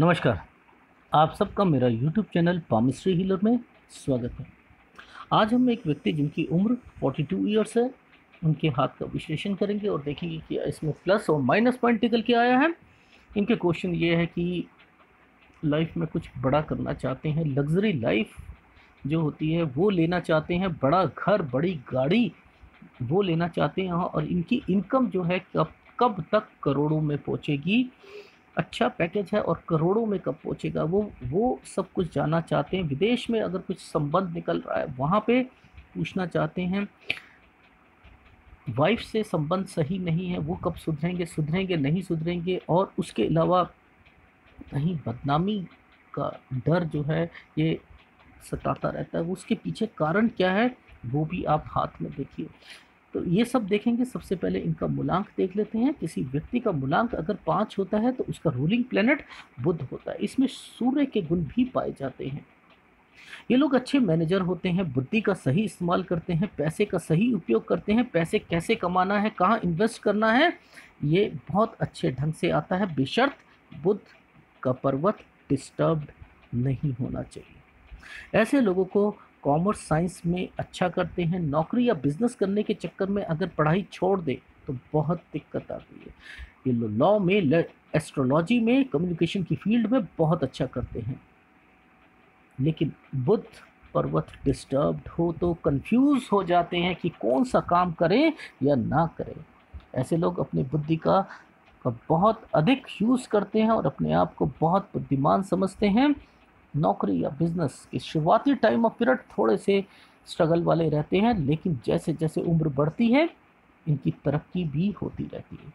नमस्कार, आप सबका मेरा यूट्यूब चैनल पामिस्ट्री हीलर में स्वागत है। आज हम एक व्यक्ति जिनकी उम्र 42 ईयर्स है उनके हाथ का विश्लेषण करेंगे और देखेंगे कि इसमें प्लस और माइनस पॉइंट निकल के आया है। इनके क्वेश्चन ये है कि लाइफ में कुछ बड़ा करना चाहते हैं, लग्जरी लाइफ जो होती है वो लेना चाहते हैं, बड़ा घर बड़ी गाड़ी वो लेना चाहते हैं और इनकी इनकम जो है कब तक करोड़ों में पहुँचेगी, अच्छा पैकेज है और करोड़ों में कब पहुँचेगा, वो सब कुछ जानना चाहते हैं। विदेश में अगर कुछ संबंध निकल रहा है वहाँ पे पूछना चाहते हैं। वाइफ से संबंध सही नहीं है, वो कब सुधरेंगे नहीं सुधरेंगे। और उसके अलावा कहीं बदनामी का डर जो है ये सताता रहता है, वो उसके पीछे कारण क्या है वो भी आप हाथ में देखिए। तो ये सब देखेंगे। सबसे पहले इनका मूलांक देख लेते हैं। किसी व्यक्ति का मूलांक अगर 5 होता है तो उसका रूलिंग प्लेनेट बुध होता है। इसमें सूर्य के गुण भी पाए जाते हैं। ये लोग अच्छे मैनेजर होते हैं, बुद्धि का सही इस्तेमाल करते हैं, पैसे का सही उपयोग करते हैं, पैसे कैसे कमाना है कहाँ इन्वेस्ट करना है ये बहुत अच्छे ढंग से आता है, बेशर्त बुध का पर्वत डिस्टर्ब नहीं होना चाहिए। ऐसे लोगों को कॉमर्स साइंस में अच्छा करते हैं। नौकरी या बिजनेस करने के चक्कर में अगर पढ़ाई छोड़ दे तो बहुत दिक्कत आती है। ये लोग लॉ में, एस्ट्रोलॉजी में, कम्युनिकेशन की फील्ड में बहुत अच्छा करते हैं, लेकिन बुध पर्वत डिस्टर्ब्ड हो तो कंफ्यूज हो जाते हैं कि कौन सा काम करें या ना करें। ऐसे लोग अपनी बुद्धि का बहुत अधिक यूज़ करते हैं और अपने आप को बहुत बुद्धिमान समझते हैं। नौकरी या बिजनेस के शुरुआती टाइम ऑफ पीरियड थोड़े से स्ट्रगल वाले रहते हैं, लेकिन जैसे जैसे उम्र बढ़ती है इनकी तरक्की भी होती रहती है।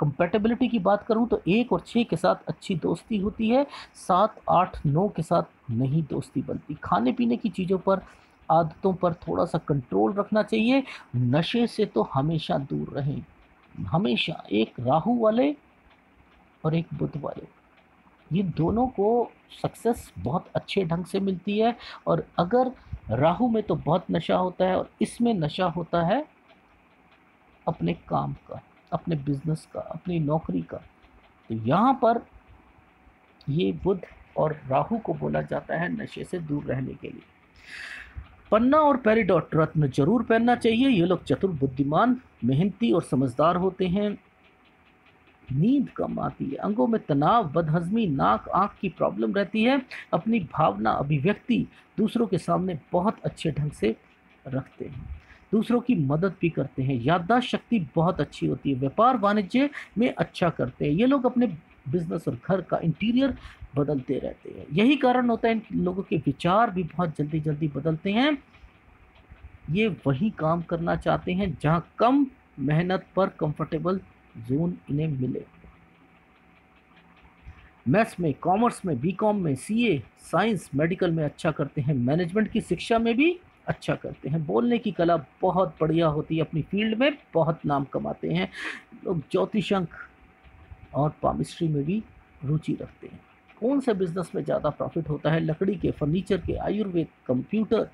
कंपैटिबिलिटी की बात करूं तो 1 और 6 के साथ अच्छी दोस्ती होती है, 7, 8, 9 के साथ नहीं दोस्ती बनती। खाने पीने की चीज़ों पर, आदतों पर थोड़ा सा कंट्रोल रखना चाहिए। नशे से तो हमेशा दूर रहें, हमेशा। एक राहु वाले और एक बुध वाले, ये दोनों को सक्सेस बहुत अच्छे ढंग से मिलती है। और अगर राहु में तो बहुत नशा होता है और इसमें नशा होता है अपने काम का, अपने बिजनेस का, अपनी नौकरी का, तो यहाँ पर ये बुध और राहु को बोला जाता है नशे से दूर रहने के लिए। पन्ना और पैरीडॉट रत्न जरूर पहनना चाहिए। ये लोग चतुर, बुद्धिमान, मेहनती और समझदार होते हैं। नींद कम आती है, अंगों में तनाव, बदहजमी, नाक आँख की प्रॉब्लम रहती है। अपनी भावना अभिव्यक्ति दूसरों के सामने बहुत अच्छे ढंग से रखते हैं, दूसरों की मदद भी करते हैं। याददाश्त शक्ति बहुत अच्छी होती है, व्यापार वाणिज्य में अच्छा करते हैं। ये लोग अपने बिजनेस और घर का इंटीरियर बदलते रहते हैं। यही कारण होता है इन लोगों के विचार भी बहुत जल्दी जल्दी बदलते हैं। ये वही काम करना चाहते हैं जहाँ कम मेहनत पर कंफर्टेबल जोन इन्हें मिले। मैथ्स में, कॉमर्स में, बीकॉम में, सीए, साइंस, मेडिकल में अच्छा करते हैं। मैनेजमेंट की शिक्षा में भी अच्छा करते हैं। बोलने की कला बहुत बढ़िया होती है, अपनी फील्ड में बहुत नाम कमाते हैं। लोग ज्योतिष, अंक और पामिस्ट्री में भी रुचि रखते हैं। कौन से बिजनेस में ज़्यादा प्रॉफिट होता है? लकड़ी के, फर्नीचर के, आयुर्वेद, कंप्यूटर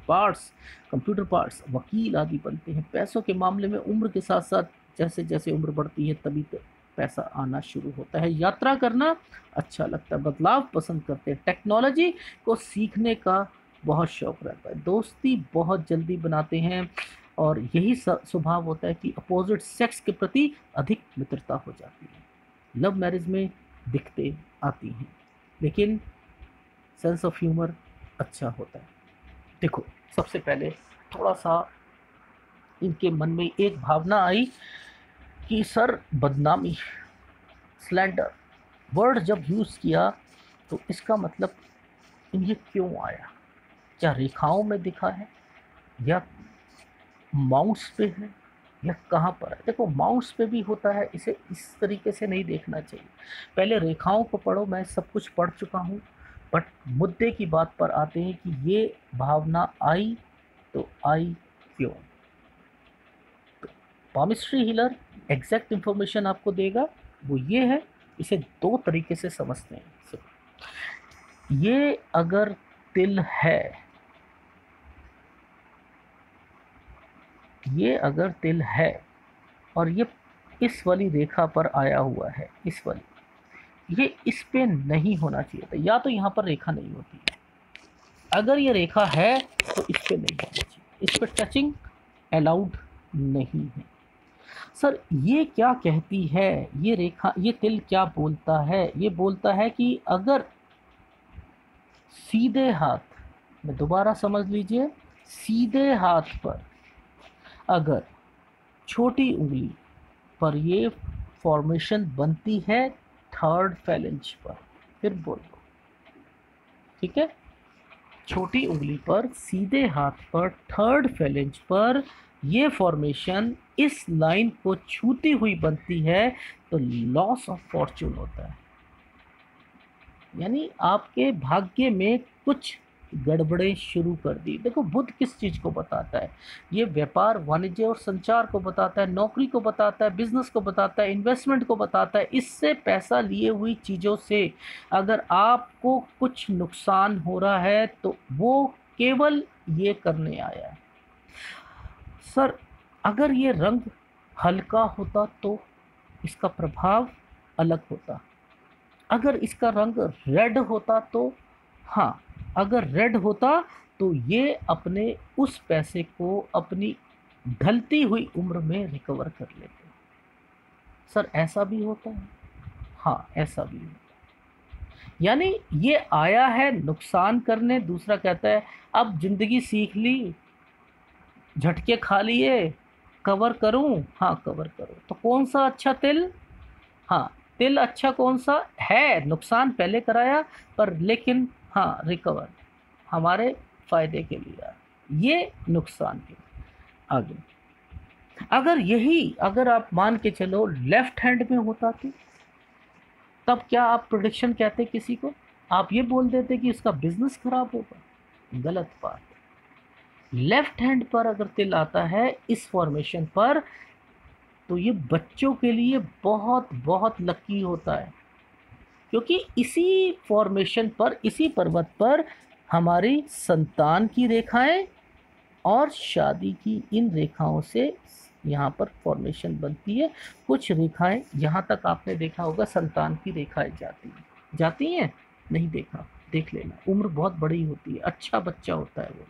पार्ट्स, वकील आदि बनते हैं। पैसों के मामले में उम्र के साथ साथ जैसे जैसे उम्र बढ़ती है तभी तो पैसा आना शुरू होता है। यात्रा करना अच्छा लगता है, बदलाव पसंद करते हैं। टेक्नोलॉजी को सीखने का बहुत शौक़ रहता है। दोस्ती बहुत जल्दी बनाते हैं और यही स्वभाव होता है कि अपोजिट सेक्स के प्रति अधिक मित्रता हो जाती है। लव मैरिज में दिक्कतें आती हैं, लेकिन सेंस ऑफ ह्यूमर अच्छा होता है। देखो, सबसे पहले थोड़ा सा इनके मन में एक भावना आई कि सर बदनामी, स्लैंडर वर्ड जब यूज़ किया तो इसका मतलब ये क्यों आया? क्या रेखाओं में दिखा है या माउस पे है या कहाँ पर है? देखो, माउस पे भी होता है, इसे इस तरीके से नहीं देखना चाहिए। पहले रेखाओं को पढ़ो। मैं सब कुछ पढ़ चुका हूँ, बट मुद्दे की बात पर आते हैं कि ये भावना आई तो आई क्यों। पामिस्ट्री हीलर एग्जैक्ट इन्फॉर्मेशन आपको देगा, वो ये है। इसे 2 तरीके से समझते हैं। ये अगर तिल है, और ये इस वाली रेखा पर आया हुआ है, इस वाली, ये इस पे नहीं होना चाहिए था, या तो यहाँ पर रेखा नहीं होती है, अगर ये रेखा है तो इस पे नहीं होना चाहिए, इस पे टचिंग अलाउड नहीं है। सर ये क्या कहती है ये रेखा, ये तिल क्या बोलता है? ये बोलता है कि अगर सीधे हाथ में, दोबारा समझ लीजिए, सीधे हाथ पर अगर छोटी उंगली पर ये फॉर्मेशन बनती है थर्ड फैलेंज पर, फिर बोल दो ठीक है, छोटी उंगली पर सीधे हाथ पर थर्ड फैलेंज पर ये फॉर्मेशन इस लाइन को छूती हुई बनती है तो लॉस ऑफ फॉर्चून होता है, यानी आपके भाग्य में कुछ गड़बड़ें शुरू कर दी। देखो बुध किस चीज़ को बताता है? ये व्यापार वाणिज्य और संचार को बताता है, नौकरी को बताता है, बिजनेस को बताता है, इन्वेस्टमेंट को बताता है। इससे पैसा लिए हुई चीज़ों से अगर आपको कुछ नुकसान हो रहा है तो वो केवल ये करने आया है। सर अगर ये रंग हल्का होता तो इसका प्रभाव अलग होता, अगर इसका रंग रेड होता तो, हाँ अगर रेड होता तो ये अपने उस पैसे को अपनी ढलती हुई उम्र में रिकवर कर लेते। सर ऐसा भी होता है? हाँ ऐसा भी होता है। यानी ये आया है नुकसान करने, दूसरा कहता है अब ज़िंदगी सीख ली, झटके खा लिए, कवर करूं? हाँ कवर करो। तो कौन सा अच्छा तिल? हाँ तिल अच्छा कौन सा है? नुकसान पहले कराया पर लेकिन हाँ रिकवर हमारे फ़ायदे के लिए, ये नुकसान के आगे। अगर यही अगर आप मान के चलो लेफ़्ट हैंड में होता तो तब क्या आप प्रोडिक्शन कहते किसी को? आप ये बोल देते कि इसका बिजनेस ख़राब होगा, गलत बात। लेफ़्ट हैंड पर अगर तिल आता है इस फॉर्मेशन पर तो ये बच्चों के लिए बहुत बहुत लकी होता है, क्योंकि इसी फॉर्मेशन पर इसी पर्वत पर हमारी संतान की रेखाएं और शादी की इन रेखाओं से यहाँ पर फॉर्मेशन बनती है। कुछ रेखाएं यहाँ तक आपने देखा होगा संतान की रेखाएं जाती हैं नहीं देखा, देख लेना, उम्र बहुत बड़ी होती है, अच्छा बच्चा होता है वो,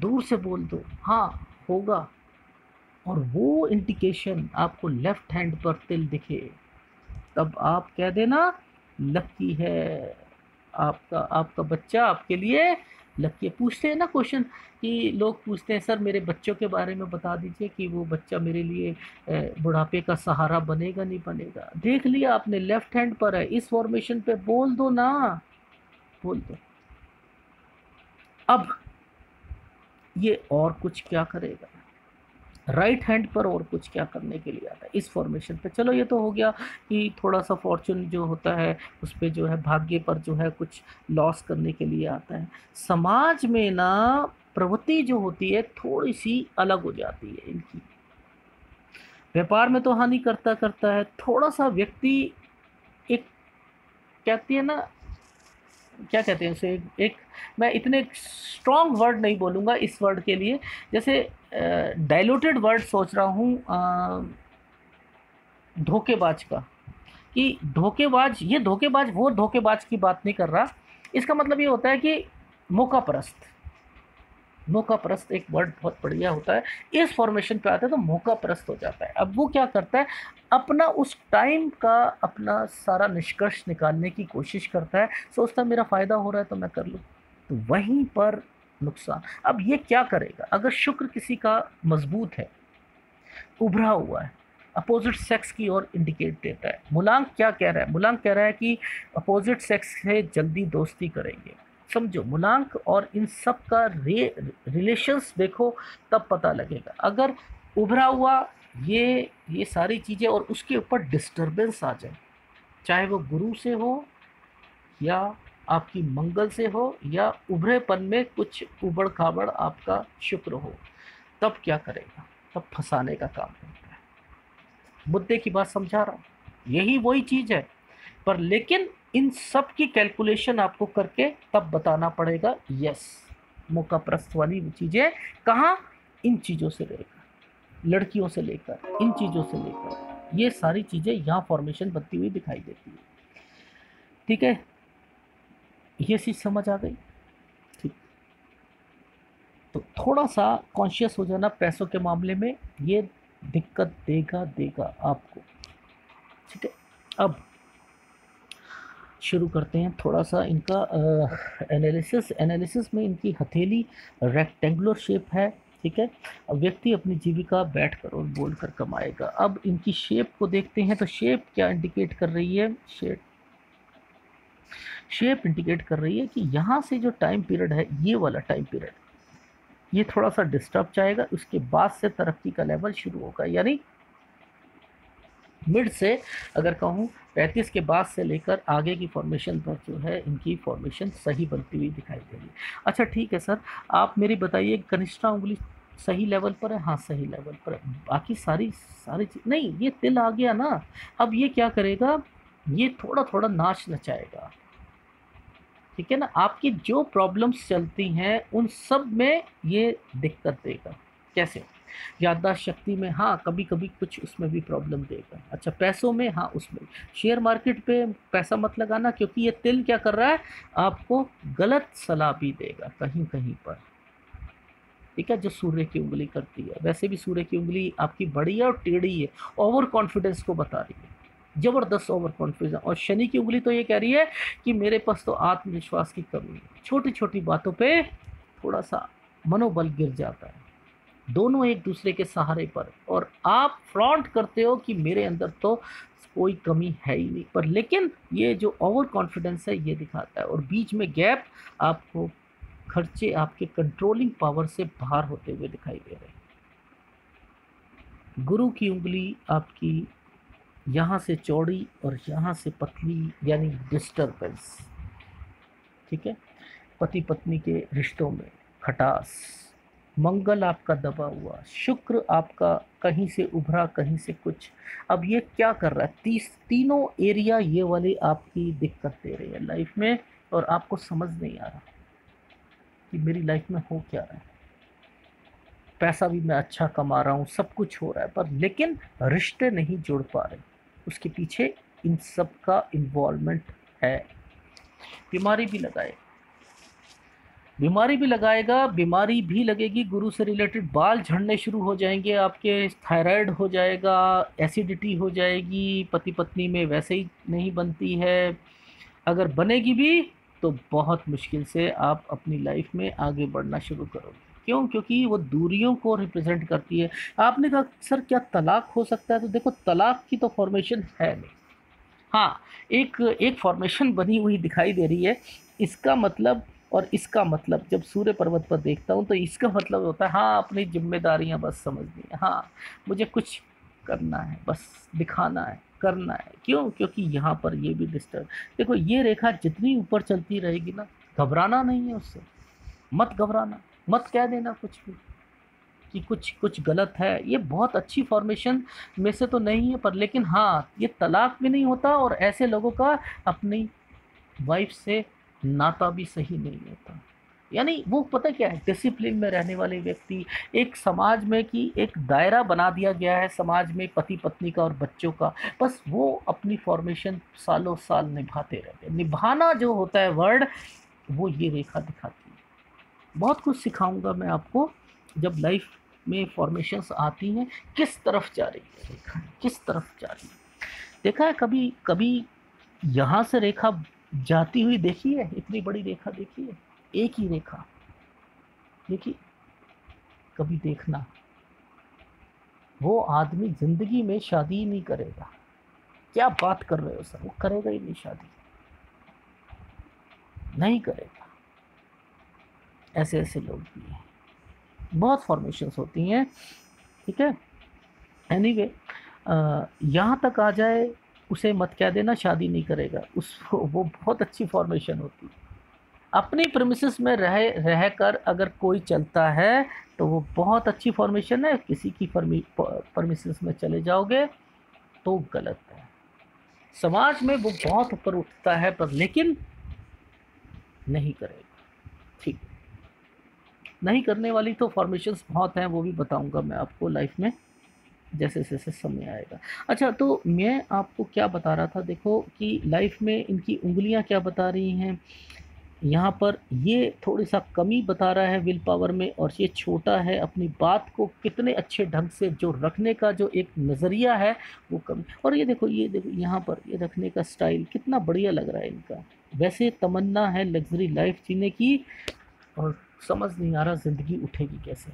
दूर से बोल दो हाँ होगा, और वो इंडिकेशन आपको लेफ़्ट हैंड पर तिल दिखे तब आप कह देना लकी है आपका, आपका बच्चा आपके लिए लकी है। पूछते हैं ना क्वेश्चन कि लोग पूछते हैं सर मेरे बच्चों के बारे में बता दीजिए कि वो बच्चा मेरे लिए बुढ़ापे का सहारा बनेगा नहीं बनेगा। देख लिया आपने लेफ़्ट हैंड पर है, इस फॉर्मेशन पे बोल दो ना, बोल दो। अब ये और कुछ क्या करेगा? राइट हैंड पर और कुछ क्या करने के लिए आता है इस फॉर्मेशन पे? चलो ये तो हो गया कि थोड़ा सा फॉर्चून जो होता है उस पर जो है भाग्य पर जो है कुछ लॉस करने के लिए आता है। समाज में ना प्रवृत्ति जो होती है थोड़ी सी अलग हो जाती है इनकी, व्यापार में तो हानि करता है, थोड़ा सा व्यक्ति एक कहती है ना, क्या कहते हैं उसे, एक मैं इतने स्ट्रॉन्ग वर्ड नहीं बोलूँगा इस वर्ड के लिए, जैसे डाइल्यूटेड वर्ड सोच रहा हूँ धोखेबाज का, कि धोखेबाज, ये धोखेबाज वो धोखेबाज की बात नहीं कर रहा, इसका मतलब ये होता है कि मौका परस्त एक वर्ड बहुत बढ़िया होता है, इस फॉर्मेशन पे आता है तो मौका परस्त हो जाता है। अब वो क्या करता है अपना उस टाइम का अपना सारा निष्कर्ष निकालने की कोशिश करता है, सोचता है मेरा फ़ायदा हो रहा है तो मैं कर लूँ, तो वहीं पर नुकसान। अब ये क्या करेगा? अगर शुक्र किसी का मजबूत है, उभरा हुआ है, अपोजिट सेक्स की ओर इंडिकेट देता है। मूलांक क्या कह रहा है? मूलांक कह रहा है कि अपोजिट सेक्स से जल्दी दोस्ती करेंगे। समझो मूलांक और इन सब का रिलेशंस देखो तब पता लगेगा। अगर उभरा हुआ ये सारी चीज़ें और उसके ऊपर डिस्टर्बेंस आ जाए, चाहे वो गुरु से हो या आपकी मंगल से हो या उभरेपन में कुछ उबड़ खाबड़ आपका शुक्र हो, तब क्या करेगा? तब फंसाने का काम करता है। मुद्दे की बात समझा रहा हूँ, यही वही चीज़ है, पर लेकिन इन सब की कैलकुलेशन आपको करके तब बताना पड़ेगा यस मौका प्रस्त वाली चीज़ें कहाँ, इन चीज़ों से लेकर, लड़कियों से लेकर, इन चीज़ों से लेकर, ये सारी चीज़ें यहाँ फॉर्मेशन बनती हुई दिखाई देती है। ठीक है, ये चीज़ समझ आ गई। ठीक, तो थोड़ा सा कॉन्शियस हो जाना पैसों के मामले में, ये दिक्कत देगा आपको। ठीक है, अब शुरू करते हैं थोड़ा सा इनका एनालिसिस में। इनकी हथेली रेक्टेंगुलर शेप है। ठीक है, अब व्यक्ति अपनी जीविका बैठकर और बोलकर कमाएगा। अब इनकी शेप को देखते हैं तो शेप क्या इंडिकेट कर रही है, शेप इंडिकेट कर रही है कि यहाँ से जो टाइम पीरियड है, ये वाला टाइम पीरियड, ये थोड़ा सा डिस्टर्ब जाएगा, उसके बाद से तरक्की का लेवल शुरू होगा। यानी मिड से अगर कहूँ 35 के बाद से लेकर आगे की फॉर्मेशन पर जो है इनकी फॉर्मेशन सही बनती हुई दिखाई देगी। अच्छा ठीक है सर, आप मेरी बताइए कनिष्ठा उंगली सही लेवल पर है? हाँ सही लेवल पर है, बाकी सारी नहीं, ये तिल आ गया ना। अब ये क्या करेगा, ये थोड़ा थोड़ा नाच नचाएगा। ठीक है ना, आपकी जो प्रॉब्लम्स चलती हैं उन सब में ये दिक्कत देगा। कैसे? याददाश्त शक्ति में, हाँ कभी कभी कुछ उसमें भी प्रॉब्लम देगा। अच्छा पैसों में, हाँ उसमें, शेयर मार्केट पे पैसा मत लगाना क्योंकि ये तिल क्या कर रहा है, आपको गलत सलाह भी देगा कहीं पर। ठीक है, जो सूर्य की उंगली करती है, वैसे भी सूर्य की उंगली आपकी बड़ी है और टेढ़ी है, ओवर कॉन्फिडेंस को बता रही है, ज़बरदस्त ओवर कॉन्फिडेंस। और शनि की उंगली तो ये कह रही है कि मेरे पास तो आत्मविश्वास की कमी है, छोटी छोटी बातों पर थोड़ा सा मनोबल गिर जाता है। दोनों एक दूसरे के सहारे पर, और आप फ्लॉन्ट करते हो कि मेरे अंदर तो कोई कमी है ही नहीं, पर लेकिन ये जो ओवर कॉन्फिडेंस है ये दिखाता है। और बीच में गैप, आपको खर्चे आपके कंट्रोलिंग पावर से बाहर होते हुए दिखाई दे रहे हैं। गुरु की उंगली आपकी यहाँ से चौड़ी और यहाँ से पतली, यानी डिस्टर्बेंस। ठीक है, पति पत्नी के रिश्तों में खटास। मंगल आपका दबा हुआ, शुक्र आपका कहीं से उभरा कहीं से कुछ। अब ये क्या कर रहा है, तीनों एरिया ये वाले आपकी दिक्कत दे रहे हैं लाइफ में, और आपको समझ नहीं आ रहा कि मेरी लाइफ में हो क्या रहा है। पैसा भी मैं अच्छा कमा रहा हूँ, सब कुछ हो रहा है, पर लेकिन रिश्ते नहीं जुड़ पा रहे, उसके पीछे इन सब का इन्वॉल्वमेंट है। बीमारी भी लगाएगा, बीमारी भी लगेगी। गुरु से रिलेटेड बाल झड़ने शुरू हो जाएंगे आपके, थायराइड हो जाएगा, एसिडिटी हो जाएगी, पति पत्नी में वैसे ही नहीं बनती है, अगर बनेगी भी तो बहुत मुश्किल से आप अपनी लाइफ में आगे बढ़ना शुरू करोगे। क्यों? क्योंकि वो दूरियों को रिप्रेजेंट करती है। आपने कहा सर क्या तलाक हो सकता है, तो देखो तलाक की तो फॉर्मेशन है नहीं, हाँ एक फॉर्मेशन बनी हुई दिखाई दे रही है। इसका मतलब और इसका मतलब जब सूर्य पर्वत पर देखता हूँ तो इसका मतलब होता है हाँ अपनी जिम्मेदारियाँ बस समझनी है, हाँ मुझे कुछ करना है, बस दिखाना है, करना है। क्यों? क्योंकि यहाँ पर ये भी डिस्टर्ब, देखो ये रेखा जितनी ऊपर चलती रहेगी ना, घबराना नहीं है उससे, मत घबराना, मत कह देना कुछ भी कि कुछ गलत है। ये बहुत अच्छी फॉर्मेशन में से तो नहीं है, पर लेकिन हाँ ये तलाक भी नहीं होता, और ऐसे लोगों का अपनी वाइफ से नाता भी सही नहीं होता। यानी वो पता क्या है, डिसिप्लिन में रहने वाले व्यक्ति, एक समाज में कि एक दायरा बना दिया गया है समाज में पति पत्नी का और बच्चों का, बस वो अपनी फॉर्मेशन सालों साल निभाते रहते। निभाना जो होता है वर्ड, वो ये रेखा दिखाती है। बहुत कुछ सिखाऊंगा मैं आपको जब लाइफ में फॉर्मेशंस आती हैं, किस तरफ जा रही है रेखा, किस तरफ जा रही है। देखा है कभी कभी यहाँ से रेखा जाती हुई देखी है, इतनी बड़ी रेखा देखी है, एक ही रेखा देखी। कभी देखना, वो आदमी ज़िंदगी में शादी नहीं करेगा। क्या बात कर रहे हो सर, वो करेगा ही नहीं, शादी नहीं करेगा। ऐसे ऐसे लोग भी हैं, बहुत फॉर्मेशंस होती हैं। ठीक है, एनीवे यहाँ तक आ जाए उसे मत कह देना शादी नहीं करेगा, उसको वो बहुत अच्छी फॉर्मेशन होती है। अपनी प्रेमिसेस में रह कर अगर कोई चलता है तो वो बहुत अच्छी फॉर्मेशन है, किसी की परमिसेस में चले जाओगे तो गलत है। समाज में वो बहुत ऊपर उठता है पर लेकिन नहीं करेगा। ठीक, नहीं करने वाली तो फॉर्मेशंस बहुत हैं, वो भी बताऊंगा मैं आपको लाइफ में। जैसे जैसे समय आएगा। अच्छा, तो मैं आपको क्या बता रहा था, देखो कि लाइफ में इनकी उंगलियां क्या बता रही हैं। यहाँ पर ये थोड़ी सा कमी बता रहा है विल पावर में, और ये छोटा है, अपनी बात को कितने अच्छे ढंग से जो रखने का जो एक नज़रिया है वो कम। और ये देखो यहाँ पर ये रखने का स्टाइल कितना बढ़िया लग रहा है इनका। वैसे तमन्ना है लग्जरी लाइफ जीने की, और समझ नहीं आ रहा ज़िंदगी उठेगी कैसे।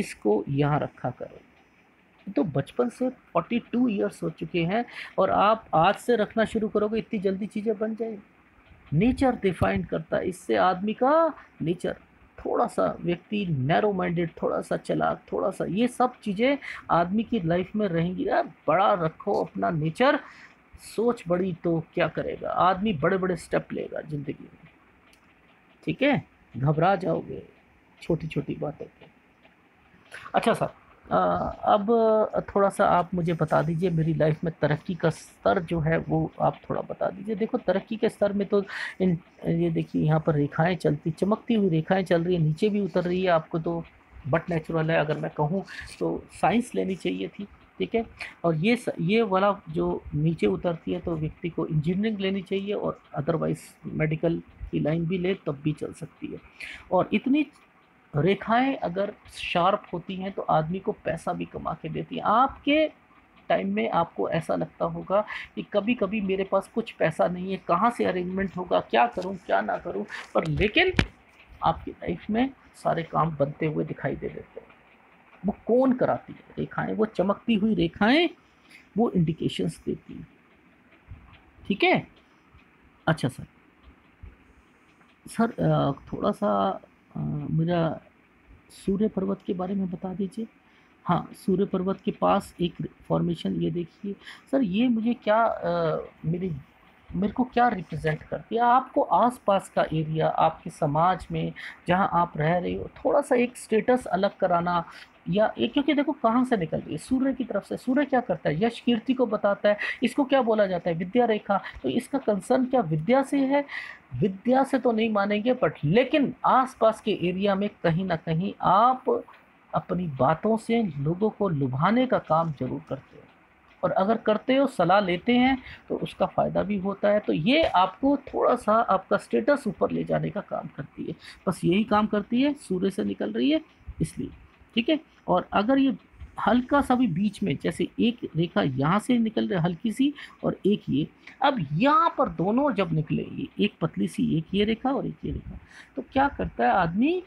इसको यहाँ रखा करो। तो बचपन से 42 ईयर्स हो चुके हैं, और आप आज से रखना शुरू करोगे इतनी जल्दी चीज़ें बन जाएंगी। नेचर डिफाइन करता है, इससे आदमी का नेचर, थोड़ा सा व्यक्ति नैरो माइंडेड, थोड़ा सा चालाक, थोड़ा सा ये सब चीज़ें आदमी की लाइफ में रहेंगी। यार बड़ा रखो अपना नेचर, सोच बड़ी तो क्या करेगा आदमी, बड़े बड़े स्टेप लेगा ज़िंदगी में। ठीक है, घबरा जाओगे छोटी छोटी बातों पर। अच्छा सर, अब थोड़ा सा आप मुझे बता दीजिए मेरी लाइफ में तरक्की का स्तर जो है वो आप थोड़ा बता दीजिए। देखो तरक्की के स्तर में तो ये देखिए यहाँ पर रेखाएं चलती, चमकती हुई रेखाएं चल रही है, नीचे भी उतर रही है आपको, तो बट नेचुरल है। अगर मैं कहूँ तो साइंस लेनी चाहिए थी, ठीक है। और ये वाला जो नीचे उतरती है तो व्यक्ति को इंजीनियरिंग लेनी चाहिए, और अदरवाइज़ मेडिकल की लाइन भी ले तब भी चल सकती है। और इतनी रेखाएं अगर शार्प होती हैं तो आदमी को पैसा भी कमा के देती हैं। आपके टाइम में आपको ऐसा लगता होगा कि कभी कभी मेरे पास कुछ पैसा नहीं है, कहाँ से अरेंजमेंट होगा, क्या करूँ क्या ना करूँ, पर लेकिन आपकी लाइफ में सारे काम बनते हुए दिखाई दे देते हैं। वो कौन कराती है रेखाएं, वो चमकती हुई रेखाएं, वो इंडिकेशंस देती हैं, ठीक है। अच्छा सर थोड़ा सा मेरा सूर्य पर्वत के बारे में बता दीजिए। हाँ, सूर्य पर्वत के पास एक फॉर्मेशन, ये देखिए सर, ये मुझे क्या मेरे को क्या रिप्रेजेंट करती है। आपको आसपास का एरिया, आपके समाज में जहाँ आप रह रहे हो, थोड़ा सा एक स्टेटस अलग कराना, या एक, क्योंकि देखो कहाँ से निकल रही है, सूर्य की तरफ से। सूर्य क्या करता है, यश कीर्ति को बताता है। इसको क्या बोला जाता है, विद्या रेखा। तो इसका कंसर्न क्या विद्या से है, विद्या से तो नहीं मानेंगे, बट लेकिन आसपास के एरिया में कहीं ना कहीं आप अपनी बातों से लोगों को लुभाने का काम जरूर करते हो, और अगर करते हो, सलाह लेते हैं तो उसका फ़ायदा भी होता है। तो ये आपको थोड़ा सा आपका स्टेटस ऊपर ले जाने का काम करती है, बस यही काम करती है, सूर्य से निकल रही है इसलिए, ठीक है। और अगर ये हल्का सा भी बीच में, जैसे एक रेखा यहाँ से निकल रही है हल्की सी, और एक ये, अब यहाँ पर दोनों जब निकलेगी, एक पतली सी, एक ये रेखा और एक ये रेखा, तो क्या करता है आदमी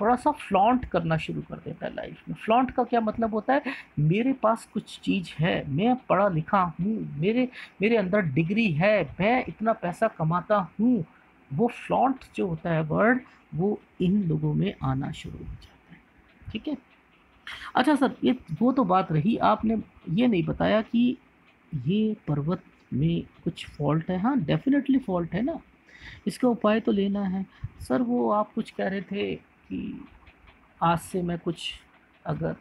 थोड़ा सा फ्लॉन्ट करना शुरू कर देता है लाइफ में। फ्लॉन्ट का क्या मतलब होता है, मेरे पास कुछ चीज़ है, मैं पढ़ा लिखा हूँ, मेरे अंदर डिग्री है, मैं इतना पैसा कमाता हूँ। वो फ्लॉन्ट जो होता है वर्ड, वो इन लोगों में आना शुरू हो जाता है, ठीक है। अच्छा सर, ये वो तो बात रही, आपने ये नहीं बताया कि ये पर्वत में कुछ फॉल्ट है। हाँ, डेफिनेटली फॉल्ट है ना, इसका उपाय तो लेना है। सर वो आप कुछ कह रहे थे कि आज से मैं कुछ अगर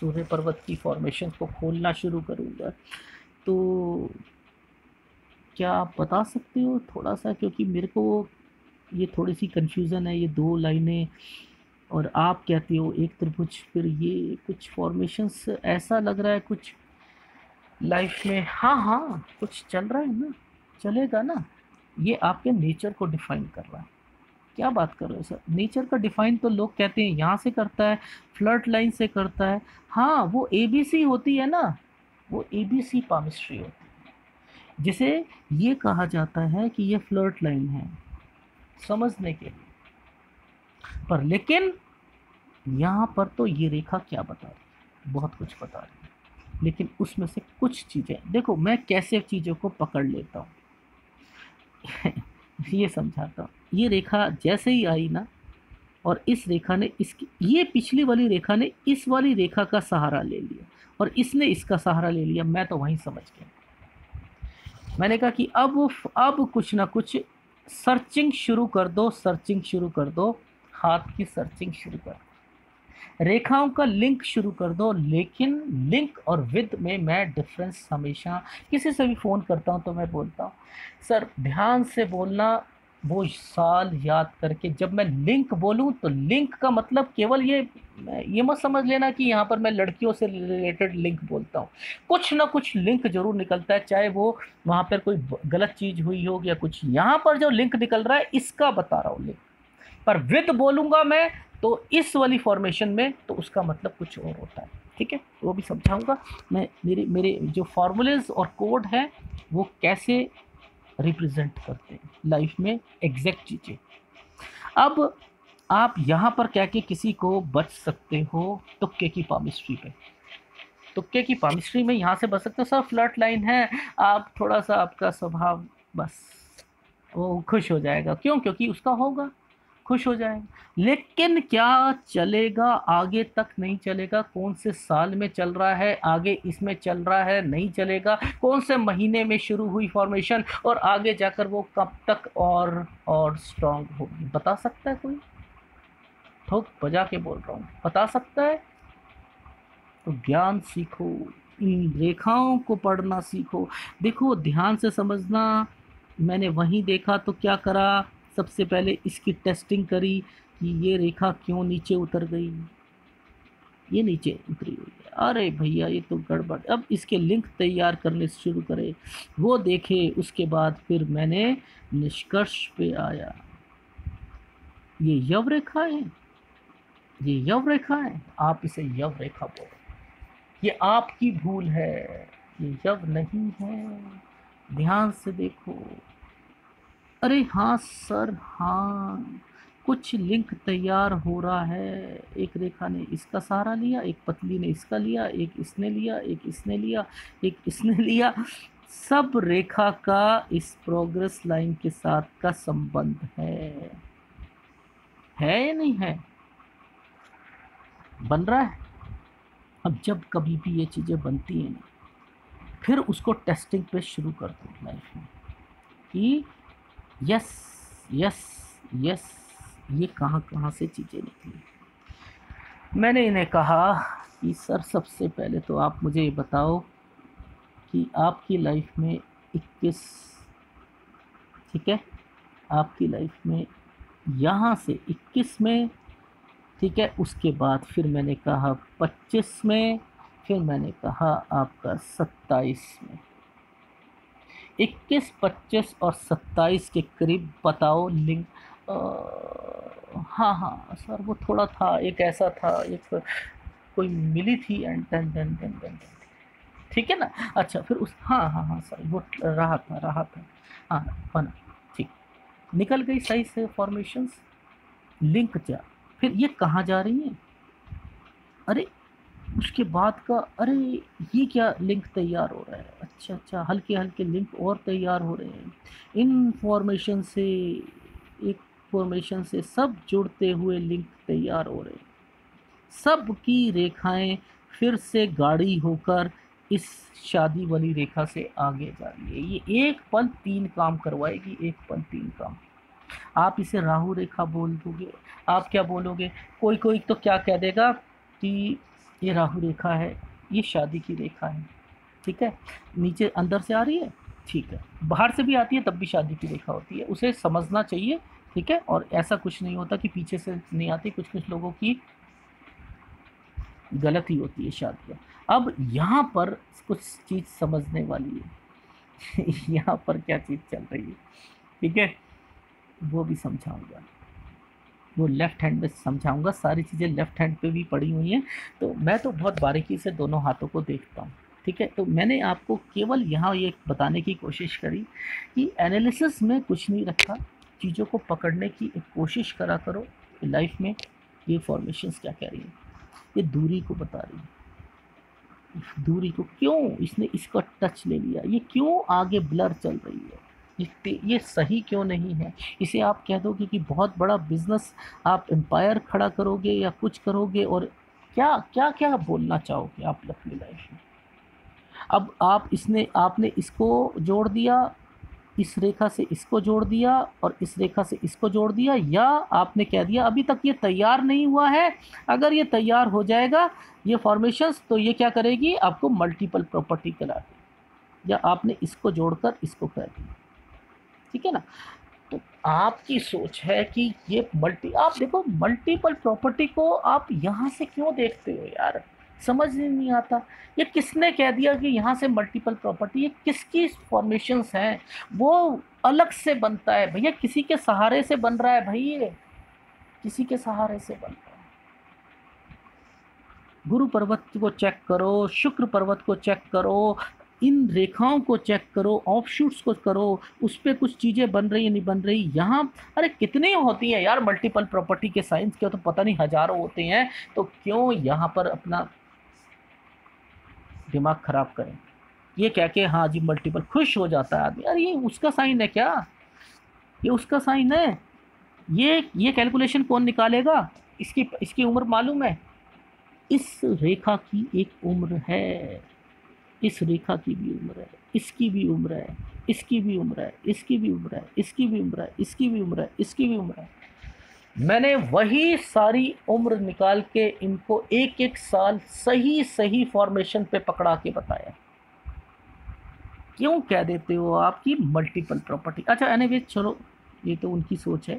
सूर्य पर्वत की फॉर्मेशन को खोलना शुरू करूँगा, तो क्या आप बता सकते हो थोड़ा सा, क्योंकि मेरे को ये थोड़ी सी कंफ्यूजन है। ये दो लाइनें और आप कहते हो एक त्रिभुज, फिर ये कुछ फॉर्मेशंस, ऐसा लग रहा है कुछ लाइफ में, हाँ कुछ चल रहा है ना, चलेगा ना। ये आपके नेचर को डिफाइन कर रहा है। क्या बात कर रहे हो सर, नेचर का डिफाइन तो लोग कहते हैं यहाँ से करता है, फ्लर्ट लाइन से करता है। हाँ, वो एबीसी होती है ना, वो एबीसी पामिस्ट्री होती है, जिसे ये कहा जाता है कि ये फ्लर्ट लाइन है समझने के लिए। पर लेकिन यहाँ पर तो ये रेखा क्या बता रही है, बहुत कुछ बता रही है, लेकिन उसमें से कुछ चीज़ें, देखो मैं कैसे चीज़ों को पकड़ लेता हूँ ये समझाता हूँ। ये रेखा जैसे ही आई ना, और इस रेखा ने इसकी, ये पिछली वाली रेखा ने इस वाली रेखा का सहारा ले लिया, और इसने इसका सहारा ले लिया, मैं तो वहीं समझ गया। मैंने कहा कि अब कुछ ना कुछ सर्चिंग शुरू कर दो, सर्चिंग शुरू कर दो, हाथ की सर्चिंग शुरू कर दो, रेखाओं का लिंक शुरू कर दो। लेकिन लिंक और विद में मैं डिफरेंस हमेशा, किसी से भी फ़ोन करता हूँ तो मैं बोलता हूँ सर ध्यान से बोलना, वो साल याद करके जब मैं लिंक बोलूं तो लिंक का मतलब केवल ये मत समझ लेना कि यहाँ पर मैं लड़कियों से रिलेटेड लिंक बोलता हूँ, कुछ ना कुछ लिंक जरूर निकलता है, चाहे वो वहाँ पर कोई गलत चीज़ हुई हो या कुछ। यहाँ पर जो लिंक निकल रहा है इसका बता रहा हूँ लिंक, पर विद बोलूँगा मैं तो इस वाली फॉर्मेशन में तो उसका मतलब कुछ और होता है, ठीक है। वो भी समझाऊँगा मैं, मेरे जो फार्मूलेज और कोड हैं वो कैसे रिप्रेजेंट करते हैं लाइफ में एग्जैक्ट चीज़ें। अब आप यहाँ पर क्या कि किसी को बच सकते हो तुक्के की पामिस्ट्री पे, तुक्के की पामिस्ट्री में यहाँ से बच सकते हो। सर फ्लर्ट लाइन है, आप थोड़ा सा आपका स्वभाव, बस वो खुश हो जाएगा। क्यों? क्योंकि उसका होगा, खुश हो जाएगा। लेकिन क्या चलेगा, आगे तक नहीं चलेगा, कौन से साल में चल रहा है, आगे इसमें चल रहा है, नहीं चलेगा, कौन से महीने में शुरू हुई फॉर्मेशन और आगे जाकर वो कब तक और स्ट्रांग होगी, बता सकता है कोई? ठोक बजा के बोल रहा हूँ, बता सकता है? तो ज्ञान सीखो, इन रेखाओं को पढ़ना सीखो। देखो ध्यान से समझना, मैंने वहीं देखा तो क्या करा, सबसे पहले इसकी टेस्टिंग करी कि ये रेखा क्यों नीचे उतर गई, ये नीचे उतरी हुई है, अरे भैया ये तो गड़बड़। अब इसके लिंक तैयार करने शुरू करे, वो देखे, उसके बाद फिर मैंने निष्कर्ष पे आया, ये यव रेखा है, ये यव रेखा है, आप इसे यव रेखा बोलो, ये आपकी भूल है, ये यव नहीं है, ध्यान से देखो। अरे हाँ सर, हाँ कुछ लिंक तैयार हो रहा है, एक रेखा ने इसका सहारा लिया, एक पतली ने इसका लिया, एक इसने लिया, एक इसने लिया, एक इसने लिया, सब रेखा का इस प्रोग्रेस लाइन के साथ का संबंध है या नहीं है, बन रहा है। अब जब कभी भी ये चीज़ें बनती हैं ना, फिर उसको टेस्टिंग पे शुरू कर दो लाइफ में कि यस यस यस ये कहाँ कहाँ से चीज़ें निकली। मैंने इन्हें कहा कि सर सबसे पहले तो आप मुझे ये बताओ कि आपकी लाइफ में 21, ठीक है, आपकी लाइफ में यहाँ से 21 में, ठीक है, उसके बाद फिर मैंने कहा 25 में, फिर मैंने कहा आपका 27 में, 21, 25 और 27 के करीब बताओ लिंक। हाँ हाँ सर वो थोड़ा था, एक ऐसा था, एक कोई मिली थी एंड देन, ठीक है ना, अच्छा फिर उस हाँ सर वो रहा था हाँ बना, ठीक, निकल गई सही से फॉर्मेशंस, लिंक जा, फिर ये कहाँ जा रही है, अरे उसके बाद का, अरे ये क्या लिंक तैयार हो रहा है, अच्छा, हल्के लिंक और तैयार हो रहे हैं, इन फॉर्मेशन से एक फॉर्मेशन से सब जुड़ते हुए लिंक तैयार हो रहे हैं, सब की रेखाएं फिर से गाढ़ी होकर इस शादी वाली रेखा से आगे जा रही है। ये एक पल 3 काम करवाएगी, एक पल 3 काम। आप इसे राहु रेखा बोल दोगे, आप क्या बोलोगे, कोई तो क्या कह देगा कि ये राहु रेखा है, ये शादी की रेखा है, ठीक है, नीचे अंदर से आ रही है, ठीक है, बाहर से भी आती है तब भी शादी की रेखा होती है, उसे समझना चाहिए, ठीक है, और ऐसा कुछ नहीं होता कि पीछे से नहीं आती, कुछ लोगों की गलती होती है शादियाँ। अब यहाँ पर कुछ चीज़ समझने वाली है यहाँ पर क्या चीज़ चल रही है, ठीक है, वो भी समझाऊँगा, वो लेफ़्ट हैंड में समझाऊंगा, सारी चीज़ें लेफ़्ट हैंड पे भी पड़ी हुई हैं, तो मैं तो बहुत बारीकी से दोनों हाथों को देखता हूँ, ठीक है। तो मैंने आपको केवल यहाँ ये बताने की कोशिश करी कि एनालिसिस में कुछ नहीं रखा, चीज़ों को पकड़ने की एक कोशिश करा करो कि लाइफ में ये फॉर्मेशंस क्या कह रही हैं, ये दूरी को बता रही है, दूरी को क्यों इसने इसका टच ले लिया, ये क्यों आगे ब्लर चल रही है, ये सही क्यों नहीं है, इसे आप कह दोगे कि बहुत बड़ा बिजनेस आप एम्पायर खड़ा करोगे या कुछ करोगे, और क्या क्या क्या बोलना चाहोगे आप अपनी लाइफ में। अब आप आपने इसको जोड़ दिया, इस रेखा से इसको जोड़ दिया और इस रेखा से इसको जोड़ दिया, या आपने कह दिया अभी तक ये तैयार नहीं हुआ है, अगर ये तैयार हो जाएगा ये फॉर्मेशंस तो ये क्या करेगी, आपको मल्टीपल प्रॉपर्टी करा देगी, या आपने इसको जोड़कर इसको कर दिया, ठीक है ना। तो आपकी सोच है कि ये आप देखो मल्टीपल प्रॉपर्टी को आप यहाँ से क्यों देखते हो यार, समझ नहीं आता। ये किसने कह दिया कि यहाँ से मल्टीपल प्रॉपर्टी, ये किसकी फॉर्मेशंस हैं, वो अलग से बनता है भैया, किसी के सहारे से बन रहा है भाई, ये किसी के सहारे से बन रहा है। गुरु पर्वत को चेक करो, शुक्र पर्वत को चेक करो, इन रेखाओं को चेक करो, ऑफशूट्स को करो, उस पर कुछ चीज़ें बन रही है नहीं बन रही यहाँ। अरे कितनी होती हैं यार मल्टीपल प्रॉपर्टी के साइंस के, तो पता नहीं हज़ारों होते हैं, तो क्यों यहाँ पर अपना दिमाग ख़राब करें ये कह के हाँ जी मल्टीपल, खुश हो जाता है आदमी। यार ये उसका साइन है क्या, ये उसका साइन है, ये कैलकुलेशन कौन निकालेगा, इसकी उम्र मालूम है, इस रेखा की एक उम्र है, इस रेखा की भी उम्र है, इसकी भी उम्र है, इसकी भी उम्र है, इसकी भी उम्र है, इसकी भी उम्र है, इसकी भी उम्र है, इसकी भी उम्र है। मैंने वही सारी उम्र निकाल के इनको एक एक साल सही सही फॉर्मेशन पे पकड़ा के बताया। क्यों कह देते हो आपकी मल्टीपल प्रॉपर्टी। अच्छा एनीवे चलो, ये तो उनकी सोच है,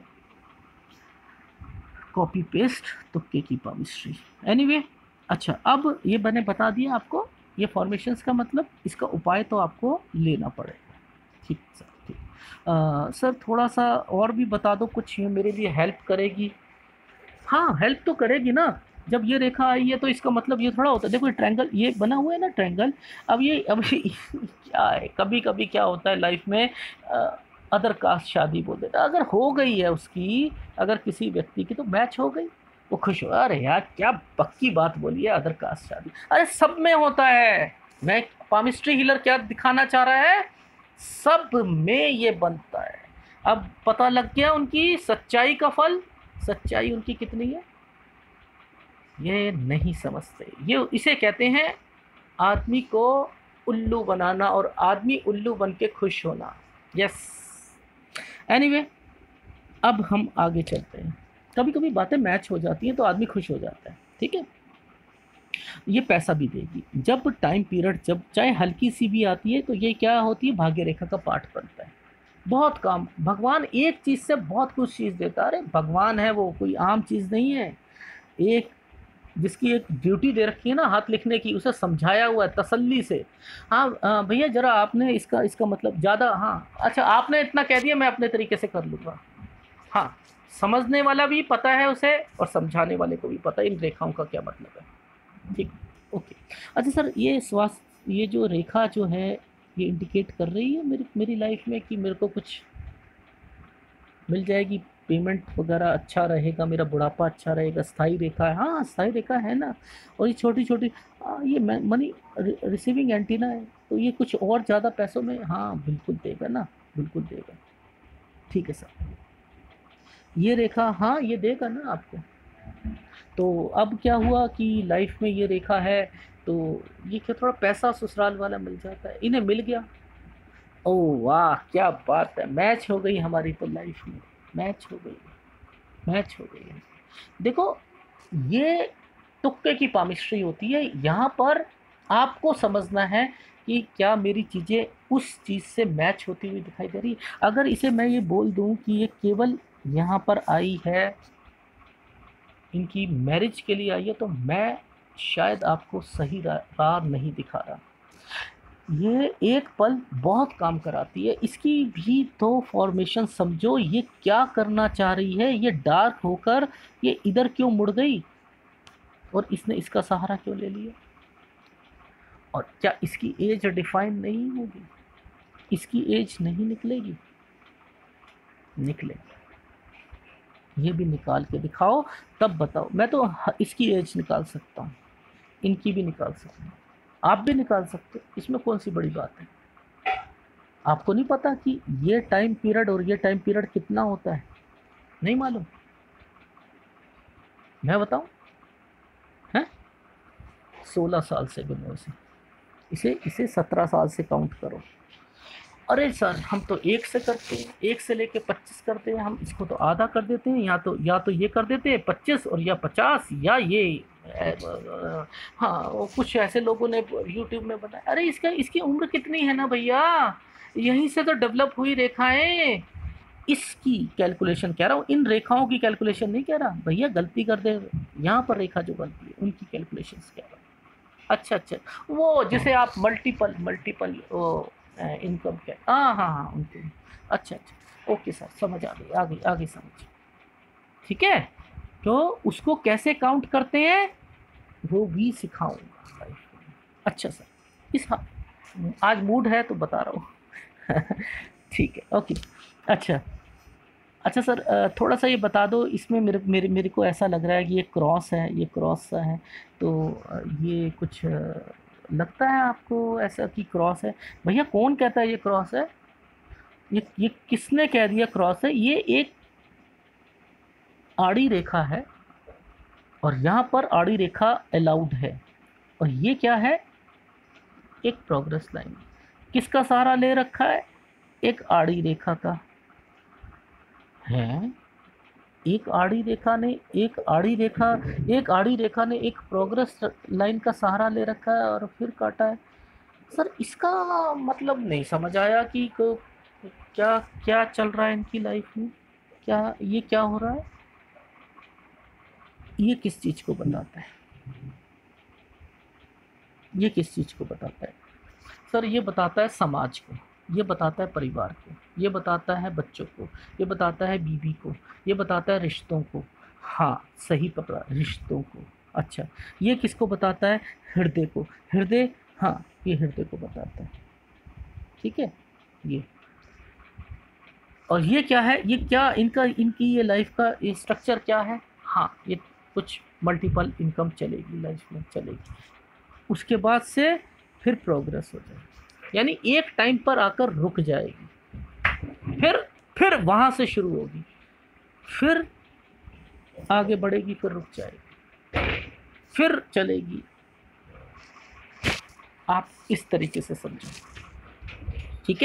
कॉपी पेस्ट तुक्के की पामिस्ट्री। एनीवे अच्छा, अब ये मैंने बता दिया आपको ये फॉर्मेशंस का मतलब, इसका उपाय तो आपको लेना पड़ेगा। ठीक सर, ठीक सर थोड़ा सा और भी बता दो कुछ, ये मेरे लिए हेल्प करेगी। हाँ हेल्प तो करेगी ना, जब ये रेखा आई है तो इसका मतलब ये थोड़ा होता है, देखो ये ट्रायंगल ये बना हुआ है ना ट्रायंगल, अब ये क्या है, कभी कभी क्या होता है लाइफ में अदर कास्ट शादी बोल देता, अगर हो गई है उसकी, अगर किसी व्यक्ति की तो मैच हो गई, वो खुश हो, अरे यार क्या पक्की बात बोली है अदर कास्ट शादी। अरे सब में होता है, मैं पामिस्ट्री हीलर क्या दिखाना चाह रहा है, सब में ये बनता है। अब पता लग गया उनकी सच्चाई का फल, सच्चाई उनकी कितनी है ये नहीं समझते। ये इसे कहते हैं आदमी को उल्लू बनाना और आदमी उल्लू बन के खुश होना। यस एनीवे अब हम आगे चलते हैं। कभी कभी बातें मैच हो जाती हैं तो आदमी खुश हो जाता है। ठीक है, ये पैसा भी देगी जब टाइम पीरियड जब चाहे हल्की सी भी आती है तो ये क्या होती है, भाग्य रेखा का पाठ बनता है। बहुत काम भगवान एक चीज़ से बहुत कुछ चीज़ देता है। अरे भगवान है वो, कोई आम चीज़ नहीं है। एक जिसकी एक ड्यूटी दे रखी है ना हाथ लिखने की, उसे समझाया हुआ है तसल्ली से, हाँ भैया ज़रा आपने इसका मतलब ज़्यादा, हाँ अच्छा आपने इतना कह दिया मैं अपने तरीके से कर लूँगा। हाँ समझने वाला भी पता है उसे और समझाने वाले को भी पता है इन रेखाओं का क्या मतलब है। ठीक ओके। अच्छा सर ये स्वास्थ्य, ये जो रेखा जो है ये इंडिकेट कर रही है मेरी लाइफ में कि मेरे को कुछ मिल जाएगी, पेमेंट वगैरह अच्छा रहेगा, मेरा बुढ़ापा अच्छा रहेगा। स्थायी रेखा है, हाँ स्थायी रेखा है ना। और ये छोटी छोटी ये मनी रिसीविंग एंटीना है, तो ये कुछ और ज़्यादा पैसों में हाँ बिल्कुल देगा ना, बिल्कुल देगा। ठीक है सर ये रेखा हाँ ये देगा ना आपको। तो अब क्या हुआ कि लाइफ में ये रेखा है तो ये क्या थोड़ा पैसा ससुराल वाला मिल जाता है, इन्हें मिल गया। ओ वाह क्या बात है, मैच हो गई हमारी तो लाइफ में, मैच हो गई, मैच हो गई। देखो ये तुक्के की पामिस्ट्री होती है। यहाँ पर आपको समझना है कि क्या मेरी चीज़ें उस चीज़ से मैच होती हुई दिखाई दे रही है। अगर इसे मैं ये बोल दूँ कि ये केवल यहाँ पर आई है, इनकी मैरिज के लिए आई है, तो मैं शायद आपको सही राह नहीं दिखा रहा। ये एक पल बहुत काम कराती है, इसकी भी तो फॉर्मेशन समझो, ये क्या करना चाह रही है, ये डार्क होकर ये इधर क्यों मुड़ गई और इसने इसका सहारा क्यों ले लिया। और क्या इसकी एज डिफाइन नहीं होगी, इसकी एज नहीं निकलेगी, निकलेगी। ये भी निकाल के दिखाओ तब बताओ। मैं तो इसकी एज निकाल सकता हूँ, इनकी भी निकाल सकता हूँ, आप भी निकाल सकते हो, इसमें कौन सी बड़ी बात है। आपको नहीं पता कि ये टाइम पीरियड और ये टाइम पीरियड कितना होता है, नहीं मालूम, मैं बताऊँ हैं 16 साल से गिनो, इसे 17 साल से काउंट करो। अरे सर हम तो एक से करते हैं, एक से लेके 25 करते हैं, हम इसको तो आधा कर देते हैं, या तो ये कर देते हैं 25 और या 50 या ये हाँ वो कुछ ऐसे लोगों ने यूट्यूब में बताया। अरे इसकी उम्र कितनी है ना भैया, यहीं से तो डेवलप हुई रेखाएं, इसकी कैलकुलेशन कह रहा हूँ, इन रेखाओं की कैलकुलेशन नहीं कह रहा भैया, गलती कर दे यहाँ पर रेखा जो बनती है उनकी कैलकुलेशन कह रहा हूँ। अच्छा, वो जिसे आप मल्टीपल इनकम कह, हाँ, उनके अच्छा, ओके सर, समझ आ गई आगे समझ, ठीक है। तो उसको कैसे काउंट करते हैं वो भी सिखाऊंगा। अच्छा सर, इस आज मूड है तो बता रहा हूँ ठीक है, ओके। अच्छा सर, थोड़ा सा ये बता दो, इसमें मेरे को ऐसा लग रहा है कि ये क्रॉस सा है, तो ये कुछ लगता है आपको ऐसा कि क्रॉस है? भैया कौन कहता है ये क्रॉस है? ये किसने कह दिया क्रॉस है? ये एक आड़ी रेखा है और यहाँ पर आड़ी रेखा अलाउड है, और ये क्या है? एक प्रोग्रेस लाइन। किसका सहारा ले रखा है? एक आड़ी रेखा का है। एक आड़ी रेखा ने एक प्रोग्रेस लाइन का सहारा ले रखा है और फिर काटा है। सर इसका मतलब नहीं समझ आया कि क्या क्या चल रहा है इनकी लाइफ में, क्या ये क्या हो रहा है, ये किस चीज़ को बताता है? सर ये बताता है समाज को, ये बताता है परिवार को, ये बताता है बच्चों को, ये बताता है बीवी को, ये बताता है रिश्तों को। हाँ सही पकड़ा, रिश्तों को। अच्छा, ये किसको बताता है? हृदय को। हृदय, हाँ ये हृदय को बताता है, ठीक है। ये और ये क्या है? ये क्या इनकी ये लाइफ का ये स्ट्रक्चर क्या है? हाँ ये कुछ मल्टीपल इनकम चलेगी लाइफ में, चलेगी, उसके बाद से फिर प्रोग्रेस हो जाएगी, यानी एक टाइम पर आकर रुक जाएगी, फिर वहाँ से शुरू होगी, फिर आगे बढ़ेगी, फिर रुक जाएगी, फिर चलेगी। आप इस तरीके से समझो, ठीक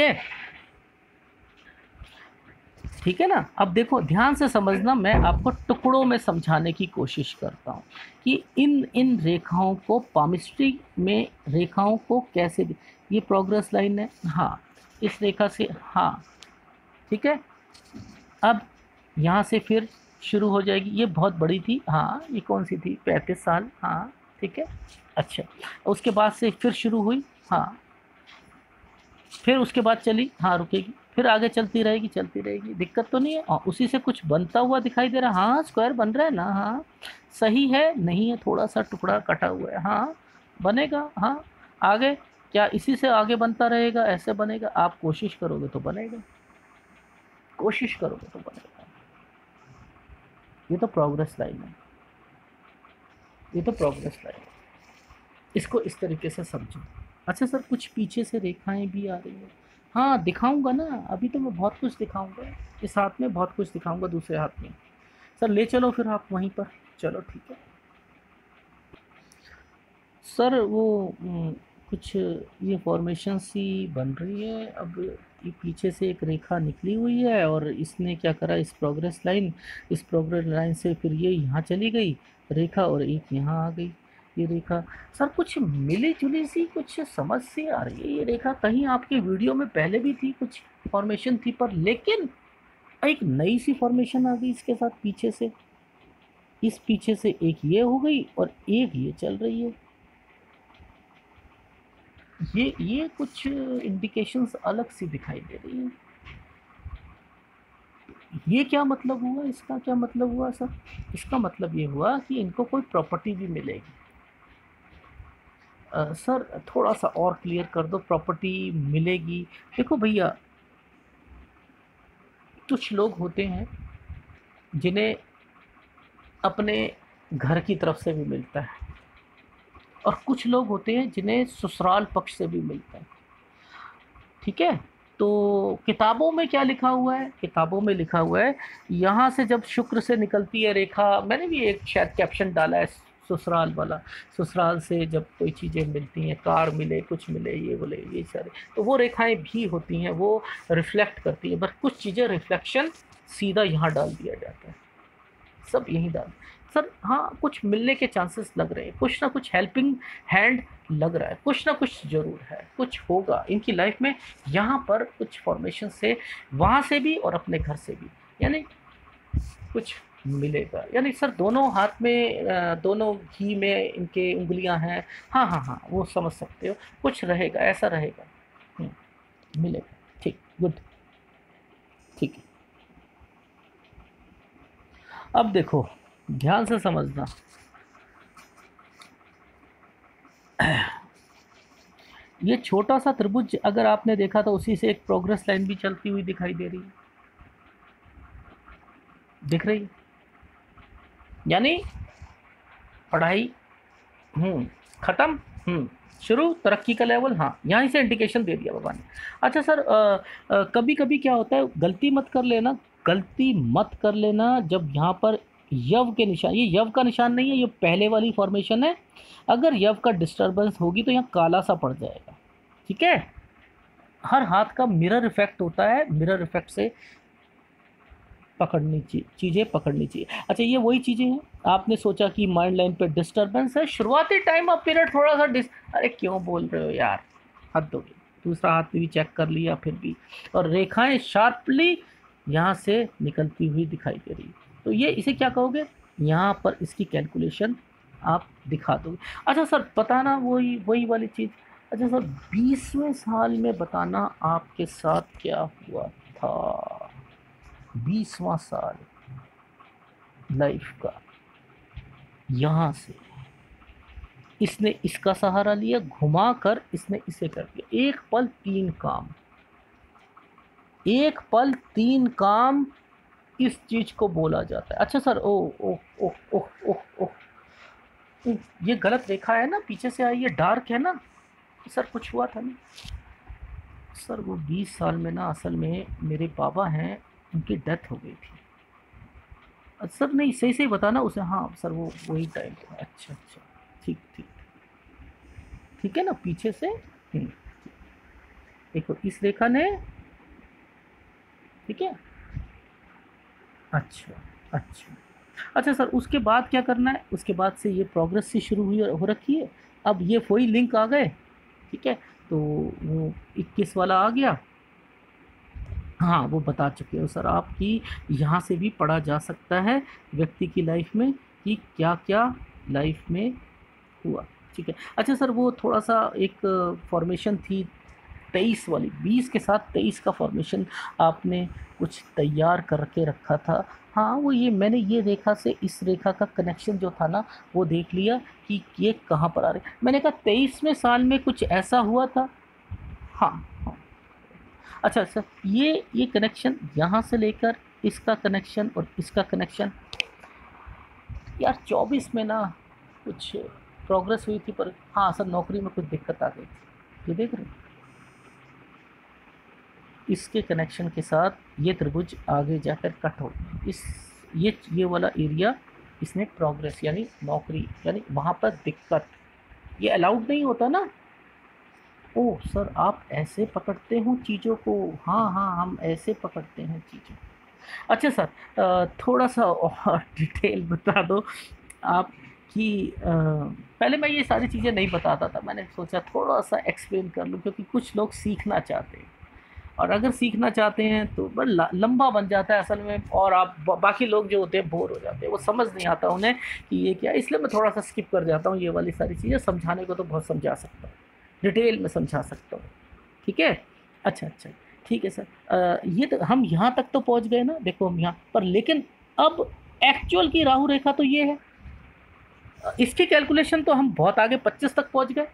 है ना। अब देखो ध्यान से समझना, मैं आपको टुकड़ों में समझाने की कोशिश करता हूँ कि इन रेखाओं को, पामिस्ट्री में रेखाओं को कैसे, ये प्रोग्रेस लाइन है, हाँ इस रेखा से, हाँ ठीक है, अब यहाँ से फिर शुरू हो जाएगी। ये बहुत बड़ी थी, हाँ ये कौन सी थी? 35 साल, हाँ ठीक है। अच्छा, उसके बाद से फिर शुरू हुई, हाँ फिर उसके बाद चली, हाँ रुकेगी, फिर आगे चलती रहेगी, दिक्कत तो नहीं है। और उसी से कुछ बनता हुआ दिखाई दे रहा है, हाँ स्क्वायर बन रहा है ना, हाँ सही है, नहीं है थोड़ा सा टुकड़ा कटा हुआ है, हाँ बनेगा, हाँ आगे क्या इसी से आगे बनता रहेगा, ऐसे बनेगा, आप कोशिश करोगे तो बनेगा। ये तो प्रोग्रेस लाइन है, इसको इस तरीके से समझो। अच्छा सर, कुछ पीछे से रेखाएं भी आ रही हैं? हाँ दिखाऊंगा ना, अभी तो मैं बहुत कुछ दिखाऊंगा, इस हाथ में बहुत कुछ दिखाऊंगा, दूसरे हाथ में सर ले चलो, फिर आप वहीं पर चलो, ठीक है सर। वो कुछ ये फॉर्मेशन सी बन रही है, अब ये पीछे से एक रेखा निकली हुई है और इसने क्या करा, इस प्रोग्रेस लाइन से फिर ये यहाँ चली गई रेखा और एक यहाँ आ गई ये रेखा। सर कुछ मिली जुली सी कुछ समझ सी आ रही है, ये रेखा कहीं आपके वीडियो में पहले भी थी, कुछ फॉर्मेशन थी, पर लेकिन एक नई सी फॉर्मेशन आ गई इसके साथ पीछे से, इस पीछे से एक ये हो गई और एक ये चल रही है। ये कुछ इंडिकेशंस अलग सी दिखाई दे रही है, ये क्या मतलब हुआ, इसका क्या मतलब हुआ सर? इसका मतलब ये हुआ कि इनको कोई प्रॉपर्टी भी मिलेगी। सर थोड़ा सा और क्लियर कर दो, प्रॉपर्टी मिलेगी? देखो भैया, कुछ लोग होते हैं जिन्हें अपने घर की तरफ से भी मिलता है और कुछ लोग होते हैं जिन्हें ससुराल पक्ष से भी मिलता है, ठीक है। तो किताबों में क्या लिखा हुआ है? किताबों में लिखा हुआ है यहाँ से जब शुक्र से निकलती है रेखा, मैंने भी एक शायद कैप्शन डाला है ससुराल वाला, ससुराल से जब कोई चीज़ें मिलती हैं, कार मिले, कुछ मिले, ये बोले ये सारे, तो वो रेखाएं भी होती हैं, वो रिफ्लेक्ट करती हैं, बस कुछ चीज़ें रिफ्लेक्शन सीधा यहाँ डाल दिया जाता है, सब यहीं डाल। सर हाँ कुछ मिलने के चांसेस लग रहे हैं, कुछ ना कुछ हेल्पिंग हैंड लग रहा है, कुछ ना कुछ ज़रूर है, कुछ होगा इनकी लाइफ में यहाँ पर कुछ फॉर्मेशन से, वहाँ से भी और अपने घर से भी, यानी कुछ मिलेगा। यानी सर दोनों हाथ में, दोनों घी में इनके उंगलियाँ हैं, हाँ हाँ हाँ वो समझ सकते हो, कुछ रहेगा, ऐसा रहेगा, मिलेगा। ठीक, गुड, ठीक है। अब देखो ध्यान से समझना, ये छोटा सा त्रिभुज अगर आपने देखा तो उसी से एक प्रोग्रेस लाइन भी चलती हुई दिखाई दे रही है, दिख रही है, यानी पढ़ाई ख़त्म, शुरू, तरक्की का लेवल, हाँ यहाँ से इंडिकेशन दे दिया बाबा ने। अच्छा सर कभी कभी क्या होता है, गलती मत कर लेना, गलती मत कर लेना, जब यहाँ पर यव के निशान, ये यव का निशान नहीं है, ये पहले वाली फॉर्मेशन है, अगर यव का डिस्टर्बेंस होगी तो यहाँ काला सा पड़ जाएगा, ठीक है। हर हाथ का मिरर इफेक्ट होता है, मिरर इफेक्ट से पकड़नी चाहिए, चीज़ें पकड़नी चाहिए। अच्छा ये वही चीज़ें हैं, आपने सोचा कि माइंड लाइन पे डिस्टर्बेंस है, शुरुआती टाइम आप पीरियड थोड़ा सा अरे क्यों बोल रहे हो यार, हद हो गई, दूसरा हाथ भी चेक कर लिया फिर भी, और रेखाएं शार्पली यहाँ से निकलती हुई दिखाई दे रही, तो ये इसे क्या कहोगे, यहाँ पर इसकी कैलकुलेशन आप दिखा दोगे। अच्छा सर बताना वही वाली चीज़, अच्छा सर 20वें साल में बताना आपके साथ क्या हुआ था, 20वां साल लाइफ का, यहाँ से इसने इसका सहारा लिया, घुमा कर इसने इसे कर दिया, एक पल तीन काम इस चीज़ को बोला जाता है। अच्छा सर ओह ओह ओह ओह ओह ओह, ये गलत रेखा है ना, पीछे से आई है, डार्क है ना, सर कुछ हुआ था ना सर, वो 20 साल में ना असल में मेरे बाबा हैं, उनकी डेथ हो गई थी। अच्छा सर नहीं सही सही बताना उसे, हाँ सर वो वही टाइम था, अच्छा अच्छा ठीक ठीक ठीक है ना, पीछे से देखो इस रेखा ने, ठीक है, अच्छा अच्छा अच्छा सर उसके बाद क्या करना है, उसके बाद से ये प्रोग्रेस से शुरू हुई हो रखी है, अब ये वही लिंक आ गए, ठीक है, तो वो 21 वाला आ गया, हाँ वो बता चुके हो सर आपकी, यहाँ से भी पढ़ा जा सकता है व्यक्ति की लाइफ में कि क्या क्या लाइफ में हुआ, ठीक है। अच्छा सर वो थोड़ा सा एक फॉर्मेशन थी 23 वाली, 20 के साथ 23 का फॉर्मेशन आपने कुछ तैयार करके रखा था, हाँ वो ये मैंने ये रेखा से इस रेखा का कनेक्शन जो था ना वो देख लिया कि ये कहाँ पर आ रहे, मैंने कहा 23वें साल में कुछ ऐसा हुआ था, हाँ। अच्छा सर ये कनेक्शन यहाँ से लेकर इसका कनेक्शन और इसका कनेक्शन, यार 24 में ना कुछ प्रोग्रेस हुई थी पर हाँ सर नौकरी में कुछ दिक्कत आ गई थी, ये देख रहे हैं, इसके कनेक्शन के साथ ये त्रिभुज आगे जाकर कट हो, इस ये वाला एरिया इसमें प्रोग्रेस यानी नौकरी, यानी वहाँ पर दिक्कत, ये अलाउड नहीं होता ना। ओह सर आप ऐसे पकड़ते हो चीज़ों को, हाँ हाँ हम ऐसे पकड़ते हैं चीज़ों। अच्छा सर थोड़ा सा और डिटेल बता दो आप कि पहले मैं ये सारी चीज़ें नहीं बताता था, मैंने सोचा थोड़ा सा एक्सप्लेन कर लूँ क्योंकि कुछ लोग सीखना चाहते हैं, और अगर सीखना चाहते हैं तो बड़ा लंबा बन जाता है असल में, और आप बाकी लोग जो होते हैं बोर हो जाते हैं, वो समझ नहीं आता उन्हें कि ये क्या, इसलिए मैं थोड़ा सा स्किप कर जाता हूँ ये वाली सारी चीज़ें, समझाने को तो बहुत समझा सकता हूँ, डिटेल में समझा सकता हूँ, ठीक है। अच्छा अच्छा ठीक है सर ये तो हम यहाँ तक तो पहुँच गए ना, देखो हम यहाँ पर, लेकिन अब एक्चुअल की राहु रेखा तो ये है, इसकी कैलकुलेशन तो हम बहुत आगे 25 तक पहुँच गए,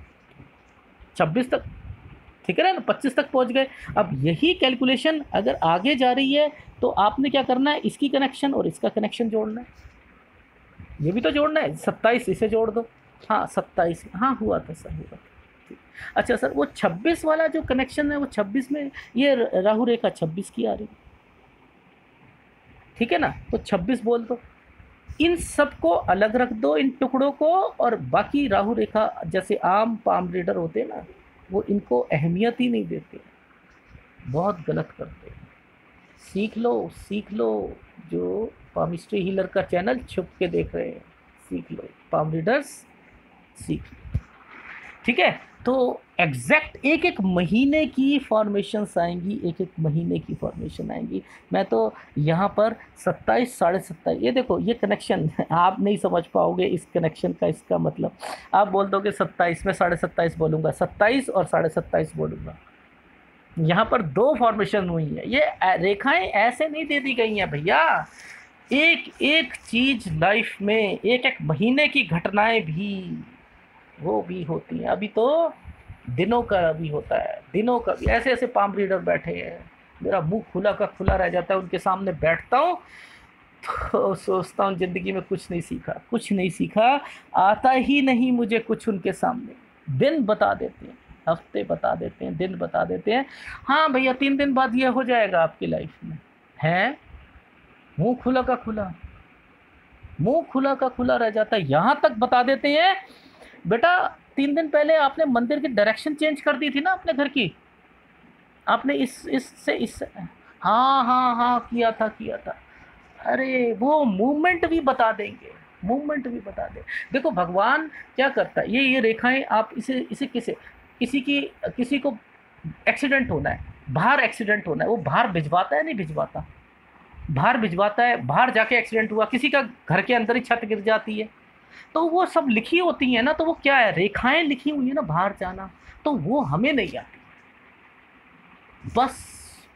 26 तक, ठीक है ना, 25 तक पहुंच गए। अब यही कैलकुलेशन अगर आगे जा रही है तो आपने क्या करना है, इसकी कनेक्शन और इसका कनेक्शन जोड़ना है, ये भी तो जोड़ना है, 27 इसे जोड़ दो, हाँ 27, हाँ हुआ था सर हुआ था। अच्छा सर वो 26 वाला जो कनेक्शन है वो 26 में, ये राहु रेखा 26 की आ रही है, ठीक है ना, तो 26 बोल दो, इन सब को अलग रख दो इन टुकड़ों को, और बाकी राहु रेखा जैसे आम पाम रीडर होते हैं ना, वो इनको अहमियत ही नहीं देते, बहुत गलत करते हैं। सीख लो जो पामिस्ट्री हीलर का चैनल छुप के देख रहे हैं, सीख लो, पाम रीडर्स सीख लो, ठीक है। तो एग्जैक्ट एक एक महीने की फॉर्मेशंस आएंगी, एक एक महीने की फॉर्मेशन आएंगी। मैं तो यहाँ पर 27 साढ़े 27, ये देखो ये कनेक्शन आप नहीं समझ पाओगे इस कनेक्शन का, इसका मतलब आप बोल दोगे 27 में 27.5 बोलूँगा, 27 और 27.5 बोलूँगा। यहाँ पर 2 फॉर्मेशन हुई है। ये रेखाएं ऐसे नहीं दे दी गई हैं भैया, एक एक चीज़ लाइफ में, एक एक महीने की घटनाएं भी वो भी होती हैं। अभी तो दिनों का भी होता है, दिनों का भी। ऐसे ऐसे पाम रीडर बैठे हैं, मेरा मुंह खुला का खुला रह जाता है उनके सामने बैठता हूँ तो सोचता हूँ ज़िंदगी में कुछ नहीं सीखा, कुछ नहीं सीखा, आता ही नहीं मुझे कुछ। उनके सामने दिन बता देते हैं, हफ्ते बता देते हैं, दिन बता देते हैं। हाँ भैया 3 दिन बाद ये हो जाएगा आपकी लाइफ में, है मुंह खुला का खुला, मुंह खुला का खुला रह जाता है। यहाँ तक बता देते हैं बेटा 3 दिन पहले आपने मंदिर की डायरेक्शन चेंज कर दी थी ना अपने घर की, आपने इससे हाँ किया था। अरे वो मूवमेंट भी बता देंगे, मूवमेंट भी बता दें। देखो भगवान क्या करता है, ये रेखाएं आप इसे किसी को एक्सीडेंट होना है, बाहर एक्सीडेंट होना है, वो बाहर भिजवाता है, नहीं भिजवाता, बाहर भिजवाता है, बाहर जाके एक्सीडेंट हुआ, किसी का घर के अंदर ही छत गिर जाती है। तो वो सब लिखी होती है ना, तो वो क्या है, रेखाएं लिखी हुई है ना बाहर जाना, तो वो हमें नहीं आती, बस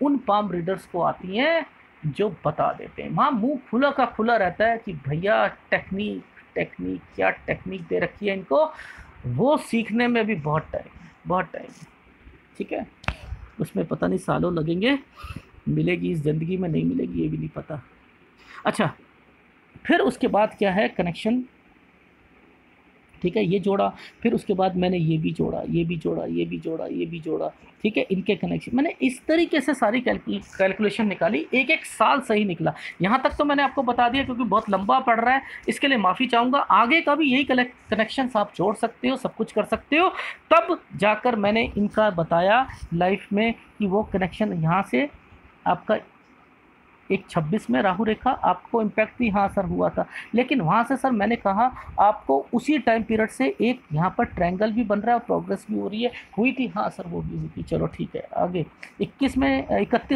उन पाम रीडर्स को आती हैं जो बता देते हैं। वहाँ मुँह खुला का खुला रहता है कि भैया टेक्निक क्या टेक्निक दे रखी है इनको, वो सीखने में भी बहुत टाइम, ठीक है, उसमें पता नहीं सालों लगेंगे, मिलेगी इस ज़िंदगी में नहीं मिलेगी ये भी नहीं पता। अच्छा फिर उसके बाद क्या है, कनेक्शन, ठीक है, ये जोड़ा, फिर उसके बाद मैंने ये भी जोड़ा, ठीक है, इनके कनेक्शन। मैंने इस तरीके से सारी कैलकुलेशन निकाली, एक एक साल सही निकला। यहाँ तक तो मैंने आपको बता दिया क्योंकि बहुत लंबा पड़ रहा है, इसके लिए माफ़ी चाहूँगा। आगे का भी यही कनेक्शन आप जोड़ सकते हो, सब कुछ कर सकते हो, तब जाकर मैंने इनका बताया लाइफ में कि वो कनेक्शन। यहाँ से आपका 126 में राहु रेखा आपको इम्पैक्ट भी हाँ सर हुआ था, लेकिन वहाँ से सर मैंने कहा आपको उसी टाइम पीरियड से एक यहाँ पर ट्रायंगल भी बन रहा है और प्रोग्रेस भी हो रही है, हुई थी हाँ सर, वो भी हुई थी, चलो ठीक है। आगे 31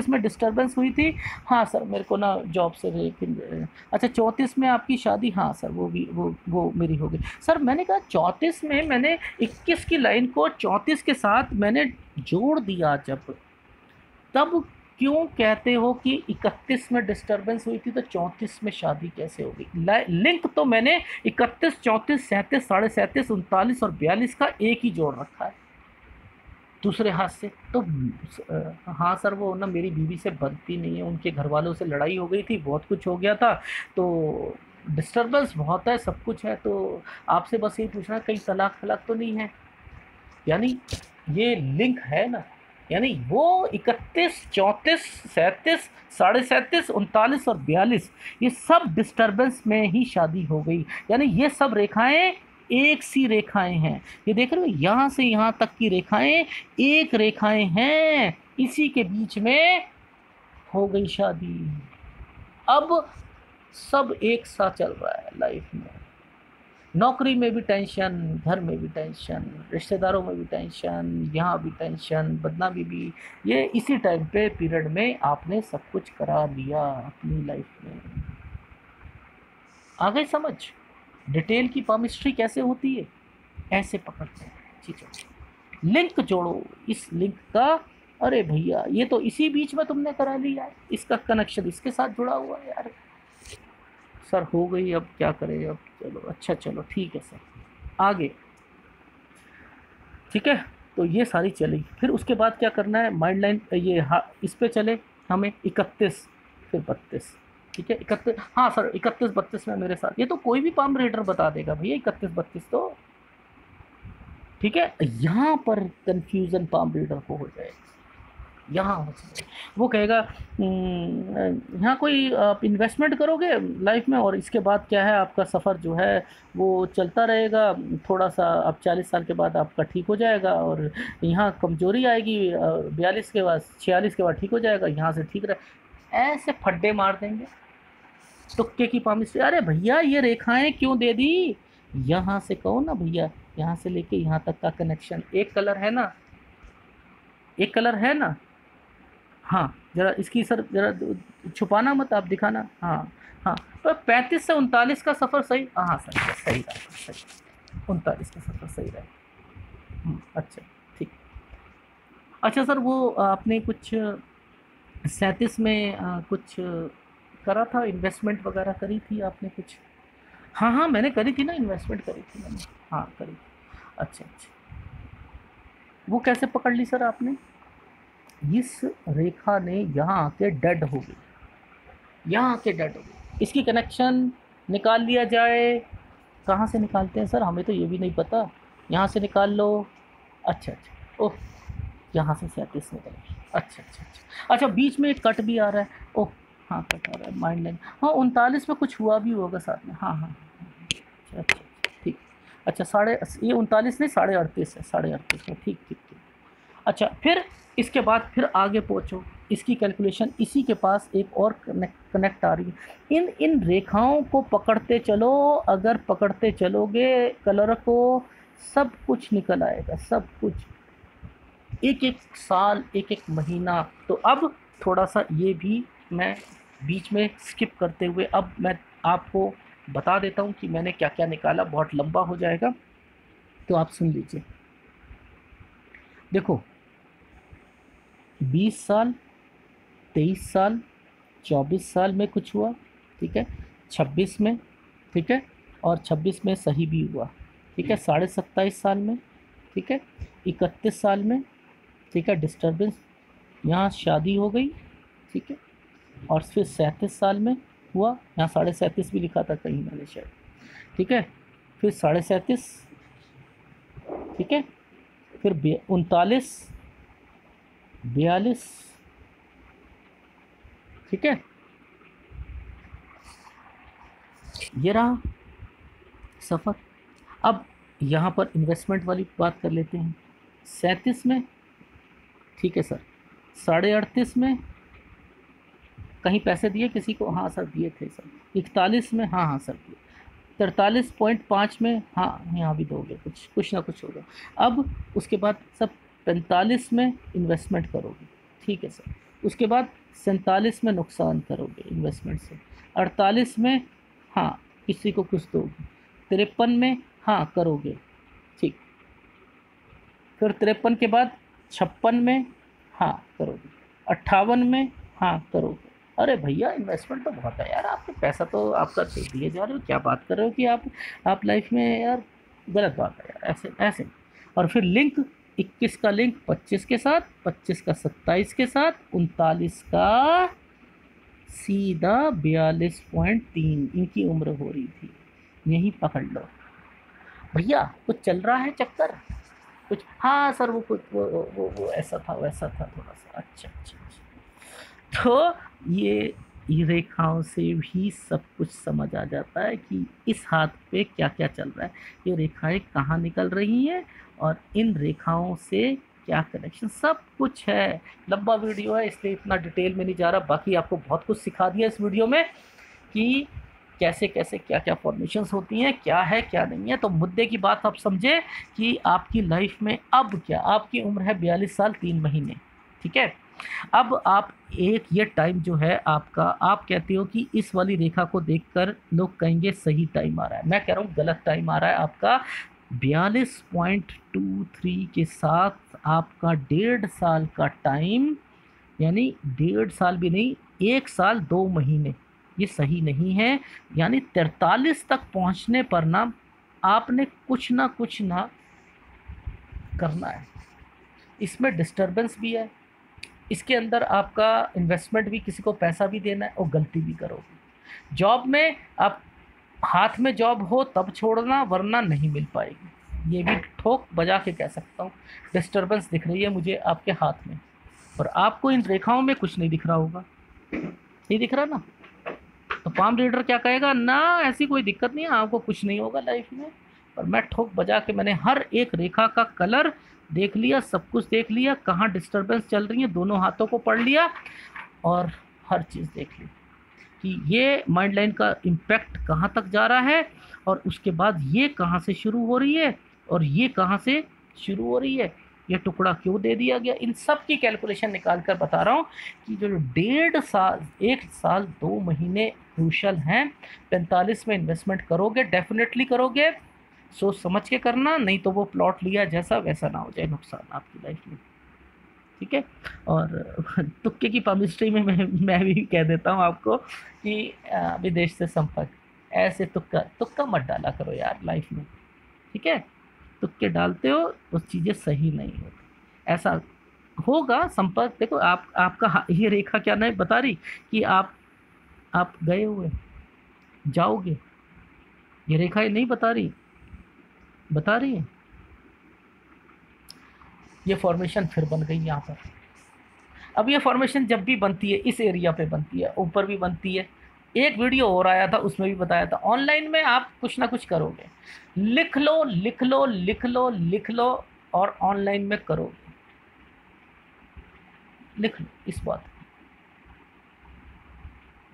में डिस्टर्बेंस हुई थी, हाँ सर मेरे को ना जॉब से रिलेटेड। अच्छा 34 में आपकी शादी, हाँ सर वो भी वो मेरी हो गई। सर मैंने कहा 34 में मैंने 21 की लाइन को 34 के साथ मैंने जोड़ दिया, जब तब क्यों कहते हो कि 31 में डिस्टर्बेंस हुई थी तो 34 में शादी कैसे हो गई। लिंक तो मैंने 31, 34, 37, 37.5, 39 और 42 का एक ही जोड़ रखा है दूसरे हाथ से। तो हाँ सर वो ना मेरी बीवी से बनती नहीं है, उनके घर वालों से लड़ाई हो गई थी, बहुत कुछ हो गया था, तो डिस्टर्बेंस बहुत है, सब कुछ है, तो आपसे बस यही पूछना कहीं तलाक तो नहीं है। यानी ये लिंक है ना, यानी वो 31, 34, 37, 37.5, 39 और 42 ये सब डिस्टर्बेंस में ही शादी हो गई। यानी ये सब रेखाएं एक सी रेखाएं हैं, ये देख रहे हो, यहाँ से यहाँ तक की रेखाएं एक रेखाएं हैं, इसी के बीच में हो गई शादी। अब सब एक साथ चल रहा है लाइफ में, नौकरी में भी टेंशन, घर में भी टेंशन, रिश्तेदारों में भी टेंशन, यहाँ भी टेंशन, बदनामी भी, ये इसी टाइम पे पीरियड में आपने सब कुछ करा लिया अपनी लाइफ में। आ गई समझ डिटेल की पामिस्ट्री कैसे होती है, ऐसे पकड़ते हैं चीज़ों, लिंक जोड़ो इस लिंक का। अरे भैया ये तो इसी बीच में तुमने करा लिया, इसका कनेक्शन इसके साथ जुड़ा हुआ है यार। सर हो गई अब क्या करें, अब चलो अच्छा चलो ठीक है सर आगे, ठीक है। तो ये सारी चली, फिर उसके बाद क्या करना है, माइंड लाइन ये हाँ इस पे चले हमें 31 फिर 32, ठीक है 31, हाँ सर 31, 32 में मेरे साथ, ये तो कोई भी पाम रीडर बता देगा भैया 31, 32 तो ठीक है। यहाँ पर कंफ्यूजन पाम रीडर को हो जाएगा, यहाँ हो सकता है वो कहेगा यहाँ कोई आप इन्वेस्टमेंट करोगे लाइफ में और इसके बाद क्या है आपका सफ़र जो है वो चलता रहेगा, थोड़ा सा आप 40 साल के बाद आपका ठीक हो जाएगा और यहाँ कमज़ोरी आएगी, 42 के बाद 46 के बाद ठीक हो जाएगा, यहाँ से ठीक रहे, ऐसे फड्डे मार देंगे टुक्के की पामिस्ट्री। अरे भैया ये रेखाएं क्यों दे दी, यहाँ से कहो ना भैया, यहाँ से लेके यहाँ तक का कनेक्शन एक कलर है ना, एक कलर है ना। हाँ ज़रा इसकी सर ज़रा छुपाना मत आप, दिखाना। हाँ हाँ तो 35 से 39 का सफ़र सही। हाँ सर सही रहेगा, सही 39 का सफ़र सही रहेगा। अच्छा ठीक। अच्छा सर वो आपने कुछ 37 में कुछ करा था, इन्वेस्टमेंट वगैरह करी थी आपने कुछ? हाँ हाँ मैंने करी थी ना, इन्वेस्टमेंट करी थी मैंने, हाँ करी थी। अच्छा, वो कैसे पकड़ ली सर आपने? इस रेखा ने यहाँ आके डेड हो गई, यहाँ आके डेड हो गई। इसकी कनेक्शन निकाल लिया जाए, कहाँ से निकालते हैं सर हमें तो ये भी नहीं पता, यहाँ से निकाल लो। अच्छा अच्छा, ओह यहाँ से 37 निकल गई। अच्छा अच्छा अच्छा अच्छा, बीच में एक कट भी आ रहा है, ओह हाँ कट आ रहा है, माइंड लाइन। हाँ 39 में कुछ हुआ भी होगा साथ में। हाँ हाँ अच्छा अच्छा ठीक। अच्छा 39 नहीं 38.5 है, 38 में ठीक ठीक ठीक। अच्छा फिर इसके बाद फिर आगे पहुँचो, इसकी कैलकुलेशन इसी के पास एक और कनेक्ट आ रही है। इन रेखाओं को पकड़ते चलो, अगर पकड़ते चलोगे कलर को सब कुछ निकल आएगा, सब कुछ, एक एक साल एक एक महीना। तो अब थोड़ा सा ये भी मैं बीच में स्किप करते हुए अब मैं आपको बता देता हूँ कि मैंने क्या क्या निकाला, बहुत लंबा हो जाएगा तो आप सुन लीजिए। देखो 20 साल 23 साल 24 साल में कुछ हुआ, ठीक है 26 में, ठीक है और 26 में सही भी हुआ, ठीक है 27.5 साल में, ठीक है 31 साल में, ठीक है डिस्टर्बेंस यहाँ शादी हो गई, ठीक है और फिर 37 साल में हुआ, यहाँ 37.5 भी लिखा था कहीं मैंने शायद, ठीक है फिर 37.5, ठीक है फिर 39 42, ठीक है ये रहा सफ़र। अब यहाँ पर इन्वेस्टमेंट वाली बात कर लेते हैं। 37 में, ठीक है सर 38.5 में कहीं पैसे दिए किसी को? हाँ सर दिए थे सर। 41 में, हाँ हाँ सर दिए। 43.5 में, हाँ यहाँ भी दोगे, कुछ कुछ ना कुछ होगा। अब उसके बाद सब 45 में इन्वेस्टमेंट करोगे, ठीक है सर। उसके बाद 47 में नुकसान करोगे इन्वेस्टमेंट से। 48 में हाँ किसी को कुछ दोगे। 53 में हाँ करोगे, ठीक। फिर 53 के बाद 56 में हाँ करोगे, 58 में हाँ करोगे। अरे भैया इन्वेस्टमेंट तो बहुत है यार, आपके पैसा तो आपका दे दिए जा रहे हो, क्या बात कर रहे हो कि आप लाइफ में, यार गलत बात है यार, ऐसे ऐसे। और फिर लिंक 21 का लिंक 25 के साथ, 25 का 27 के साथ, 39 का सीधा 42.3 इनकी उम्र हो रही थी, यहीं पकड़ लो भैया। कुछ चल रहा है चक्कर कुछ? हाँ सर वो कुछ वो ऐसा था वैसा था थोड़ा सा। अच्छा अच्छा अच्छा, तो ये रेखाओं से भी सब कुछ समझ आ जाता है कि इस हाथ पे क्या क्या चल रहा है, ये रेखाएं कहाँ निकल रही हैं और इन रेखाओं से क्या कनेक्शन, सब कुछ है। लंबा वीडियो है इसलिए इतना डिटेल में नहीं जा रहा, बाकी आपको बहुत कुछ सिखा दिया इस वीडियो में कि कैसे कैसे क्या क्या फॉर्मेशंस होती हैं, क्या है क्या नहीं है। तो मुद्दे की बात आप समझे कि आपकी लाइफ में अब क्या, आपकी उम्र है 42 साल 3 महीने, ठीक है। अब आप एक ये टाइम जो है आपका, आप कहते हो कि इस वाली रेखा को देखकर लोग कहेंगे सही टाइम आ रहा है, मैं कह रहा हूँ गलत टाइम आ रहा है आपका। 42.23 के साथ आपका 1.5 साल का टाइम, यानी 1.5 साल भी नहीं, 1 साल 2 महीने, ये सही नहीं है। यानी 43 तक पहुंचने पर ना आपने कुछ ना करना है। इसमें डिस्टर्बेंस भी है, इसके अंदर आपका इन्वेस्टमेंट भी, किसी को पैसा भी देना है और गलती भी करोगे। जॉब में आप हाथ में जॉब हो तब छोड़ना, वरना नहीं मिल पाएगी, ये भी ठोक बजा के कह सकता हूँ। डिस्टर्बेंस दिख रही है मुझे आपके हाथ में, और आपको इन रेखाओं में कुछ नहीं दिख रहा होगा, नहीं दिख रहा ना। तो पाम रीडर क्या कहेगा ना, ऐसी कोई दिक्कत नहीं है, आपको कुछ नहीं होगा लाइफ में। पर मैं ठोक बजा के मैंने हर एक रेखा का कलर देख लिया, सब कुछ देख लिया, कहाँ डिस्टर्बेंस चल रही है दोनों हाथों को पढ़ लिया और हर चीज़ देख ली। कि ये माइंड लाइन का इम्पैक्ट कहाँ तक जा रहा है और उसके बाद ये कहाँ से शुरू हो रही है और ये कहाँ से शुरू हो रही है, ये टुकड़ा क्यों दे दिया गया, इन सब की कैलकुलेशन निकाल कर बता रहा हूँ कि जो 1.5 साल 1 साल 2 महीने क्रूशल हैं। 45 में इन्वेस्टमेंट करोगे, डेफिनेटली करोगे, सोच समझ के करना, नहीं तो वो प्लॉट लिया जैसा वैसा ना हो जाए नुकसान आपकी लाइफ में, ठीक है। और तुक्के की पामिस्ट्री में मैं भी कह देता हूँ आपको कि विदेश से संपर्क, ऐसे तुक्का मत डाला करो यार लाइफ में, ठीक है। तुक्के डालते हो तो चीज़ें सही नहीं होती, ऐसा होगा संपर्क। देखो आपका ये रेखा क्या नहीं बता रही कि आप गए हुए जाओगे, ये रेखा ये नहीं बता रही है। ये फॉर्मेशन फिर बन गई यहाँ पर। अब ये फॉर्मेशन जब भी बनती है इस एरिया पे बनती है, ऊपर भी बनती है। एक वीडियो हो रहा था उसमें भी बताया था, ऑनलाइन में आप कुछ ना कुछ करोगे, लिख लो और ऑनलाइन में करोगे, लिख लो इस बात,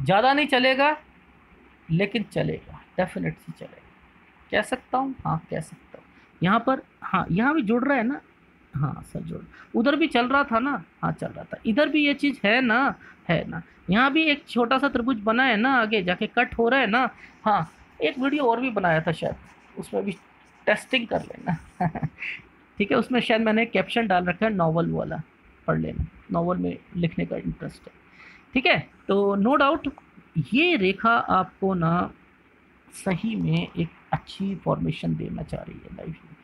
ज़्यादा नहीं चलेगा लेकिन चलेगा, डेफिनेटली चलेगा, कह सकता हूँ, हाँ कह सकता हूँ। यहाँ पर हाँ, यहाँ भी जुड़ रहा है ना, हाँ सर जुड़, उधर भी चल रहा था ना, हाँ चल रहा था, इधर भी ये चीज़ है ना, है ना, यहाँ भी एक छोटा सा त्रिभुज बना है ना, आगे जाके कट हो रहा है ना। हाँ एक वीडियो और भी बनाया था शायद, उसमें भी टेस्टिंग कर लेना ठीक है। उसमें शायद मैंने कैप्शन डाल रखा है नॉवल वाला, पढ़ लेना, नॉवल में लिखने का इंटरेस्ट है, ठीक है। तो नो डाउट ये रेखा आपको ना सही में एक अच्छी फॉर्मेशन देना चाह रही है लाइफ में।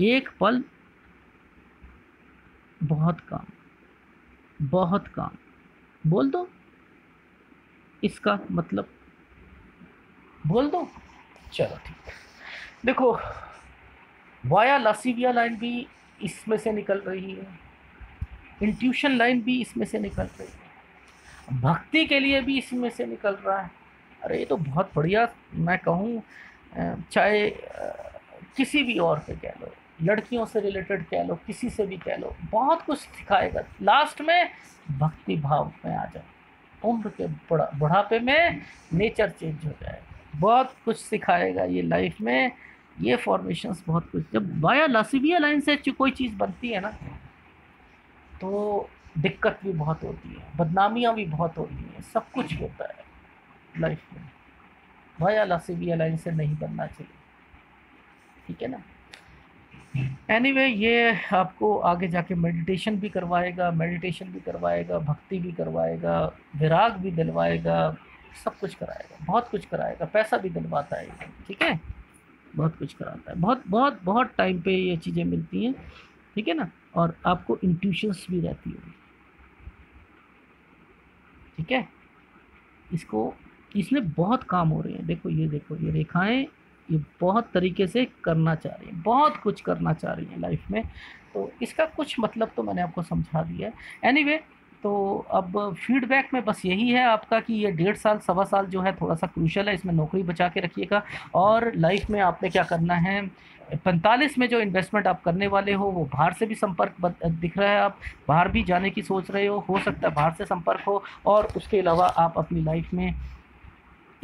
ये एक पल बहुत काम बोल दो, इसका मतलब बोल दो, चलो ठीक। देखो वाया लासीविया लाइन भी इसमें से निकल रही है, इंट्यूशन लाइन भी इसमें से निकल रही है, भक्ति के लिए भी इसमें से निकल रहा है। अरे ये तो बहुत बढ़िया, मैं कहूँ चाहे किसी भी और पे कह लो, लड़कियों से रिलेटेड कह लो, किसी से भी कह लो, बहुत कुछ सिखाएगा। लास्ट में भक्ति भाव में आ जाओ, उम्र के बुढ़ापे में नेचर चेंज हो जाएगा, बहुत कुछ सिखाएगा ये लाइफ में, ये फॉर्मेशंस बहुत कुछ। जब वाया लासीविया लाइन से कोई चीज़ बनती है ना तो दिक्कत भी बहुत होती है, बदनामियाँ भी बहुत होती हैं, सब कुछ होता है लाइफ में। वाया लासीविया लाइन से नहीं बनना चाहिए, ठीक है ना। एनीवे ये आपको आगे जाके मेडिटेशन भी करवाएगा, भक्ति भी करवाएगा, विराग भी दिलवाएगा, सब कुछ कराएगा, बहुत कुछ कराएगा, पैसा भी दिलवाता है, ठीक है, बहुत कुछ कराता है, बहुत बहुत बहुत टाइम पे ये चीज़ें मिलती हैं, ठीक है ना। और आपको इंट्यूशंस भी रहती होगी, ठीक है। इसको इसमें बहुत काम हो रहे हैं। देखो ये रेखाएं ये बहुत तरीके से करना चाह रही हैं, बहुत कुछ करना चाह रही हैं लाइफ में। तो इसका कुछ मतलब तो मैंने आपको समझा दिया है। एनीवे तो अब फीडबैक में बस यही है आपका कि ये 1.5 साल 1.25 साल जो है थोड़ा सा क्रूशल है, इसमें नौकरी बचा के रखिएगा। और लाइफ में आपने क्या करना है, 45 में जो इन्वेस्टमेंट आप करने वाले हो वो बाहर से भी संपर्क दिख रहा है, आप बाहर भी जाने की सोच रहे हो सकता है बाहर से संपर्क हो। और उसके अलावा आप अपनी लाइफ में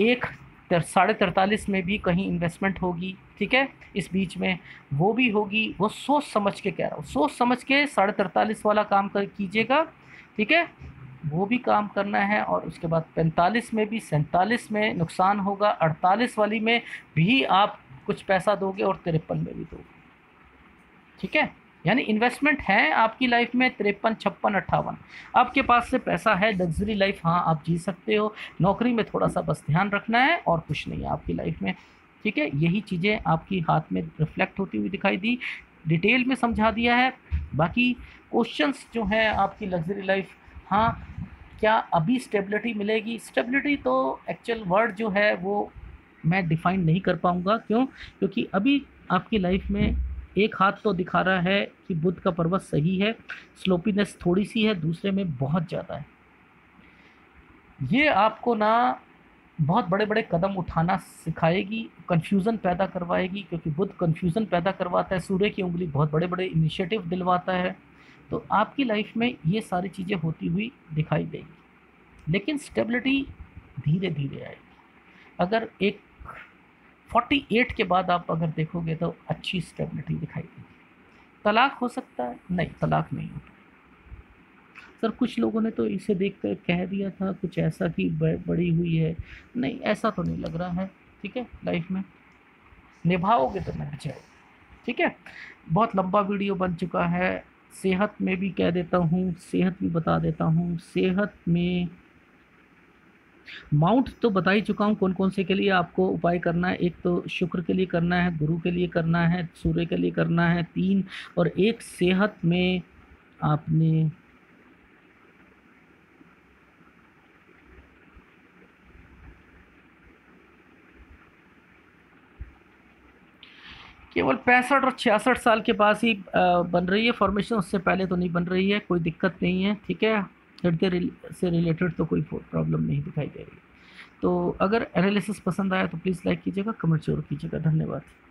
1.45 में भी कहीं इन्वेस्टमेंट होगी, ठीक है, इस बीच में वो भी होगी। वो सोच समझ के कह रहा हूँ, सोच समझ के 45.5 वाला काम कर कीजिएगा, ठीक है, वो भी काम करना है। और उसके बाद 45 में भी, 47 में नुकसान होगा, 48 वाली में भी आप कुछ पैसा दोगे और 53 में भी दोगे, ठीक है। यानी इन्वेस्टमेंट है आपकी लाइफ में 53, 56, 58 आपके पास से पैसा है, लग्जरी लाइफ हाँ आप जी सकते हो। नौकरी में थोड़ा सा बस ध्यान रखना है और कुछ नहीं है आपकी लाइफ में, ठीक है। यही चीज़ें आपकी हाथ में रिफ्लेक्ट होती हुई दिखाई दी, डिटेल में समझा दिया है। बाकी क्वेश्चंस जो हैं आपकी लग्जरी लाइफ, हाँ क्या अभी स्टेबिलिटी मिलेगी, स्टेबिलिटी तो एक्चुअल वर्ड जो है वो मैं डिफ़ाइन नहीं कर पाऊँगा, क्योंकि अभी आपकी लाइफ में एक हाथ तो दिखा रहा है कि बुध का पर्वत सही है, स्लोपीनेस थोड़ी सी है, दूसरे में बहुत ज़्यादा है। ये आपको ना बहुत बड़े बड़े कदम उठाना सिखाएगी, कन्फ्यूज़न पैदा करवाएगी, क्योंकि बुध कन्फ्यूज़न पैदा करवाता है, सूर्य की उंगली बहुत बड़े बड़े इनिशिएटिव दिलवाता है। तो आपकी लाइफ में ये सारी चीज़ें होती हुई दिखाई देगी, लेकिन स्टेबिलिटी धीरे धीरे आएगी। अगर एक 48 के बाद आप अगर देखोगे तो अच्छी स्टेबिलिटी दिखाई देगी। तलाक हो सकता है? नहीं, तलाक नहीं होता। सर कुछ लोगों ने तो इसे देखकर कह दिया था कुछ ऐसा कि बड़ी हुई है, नहीं ऐसा तो नहीं लग रहा है। ठीक है, लाइफ में निभाओगे तो मिल जाएगा। ठीक है, बहुत लंबा वीडियो बन चुका है। सेहत में भी कह देता हूँ, सेहत भी बता देता हूँ। सेहत में माउंट तो बता ही चुका हूँ कौन कौन से के लिए आपको उपाय करना है। एक तो शुक्र के लिए करना है, गुरु के लिए करना है, सूर्य के लिए करना है, 3 और एक सेहत में आपने केवल 65 और 66 साल के पास ही बन रही है फॉर्मेशन, उससे पहले तो नहीं बन रही है, कोई दिक्कत नहीं है। ठीक है, हृदय से रिलेटेड तो कोई प्रॉब्लम नहीं दिखाई दे रही। तो अगर एनालिसिस पसंद आया तो प्लीज़ लाइक कीजिएगा, कमेंट जरूर कीजिएगा। धन्यवाद।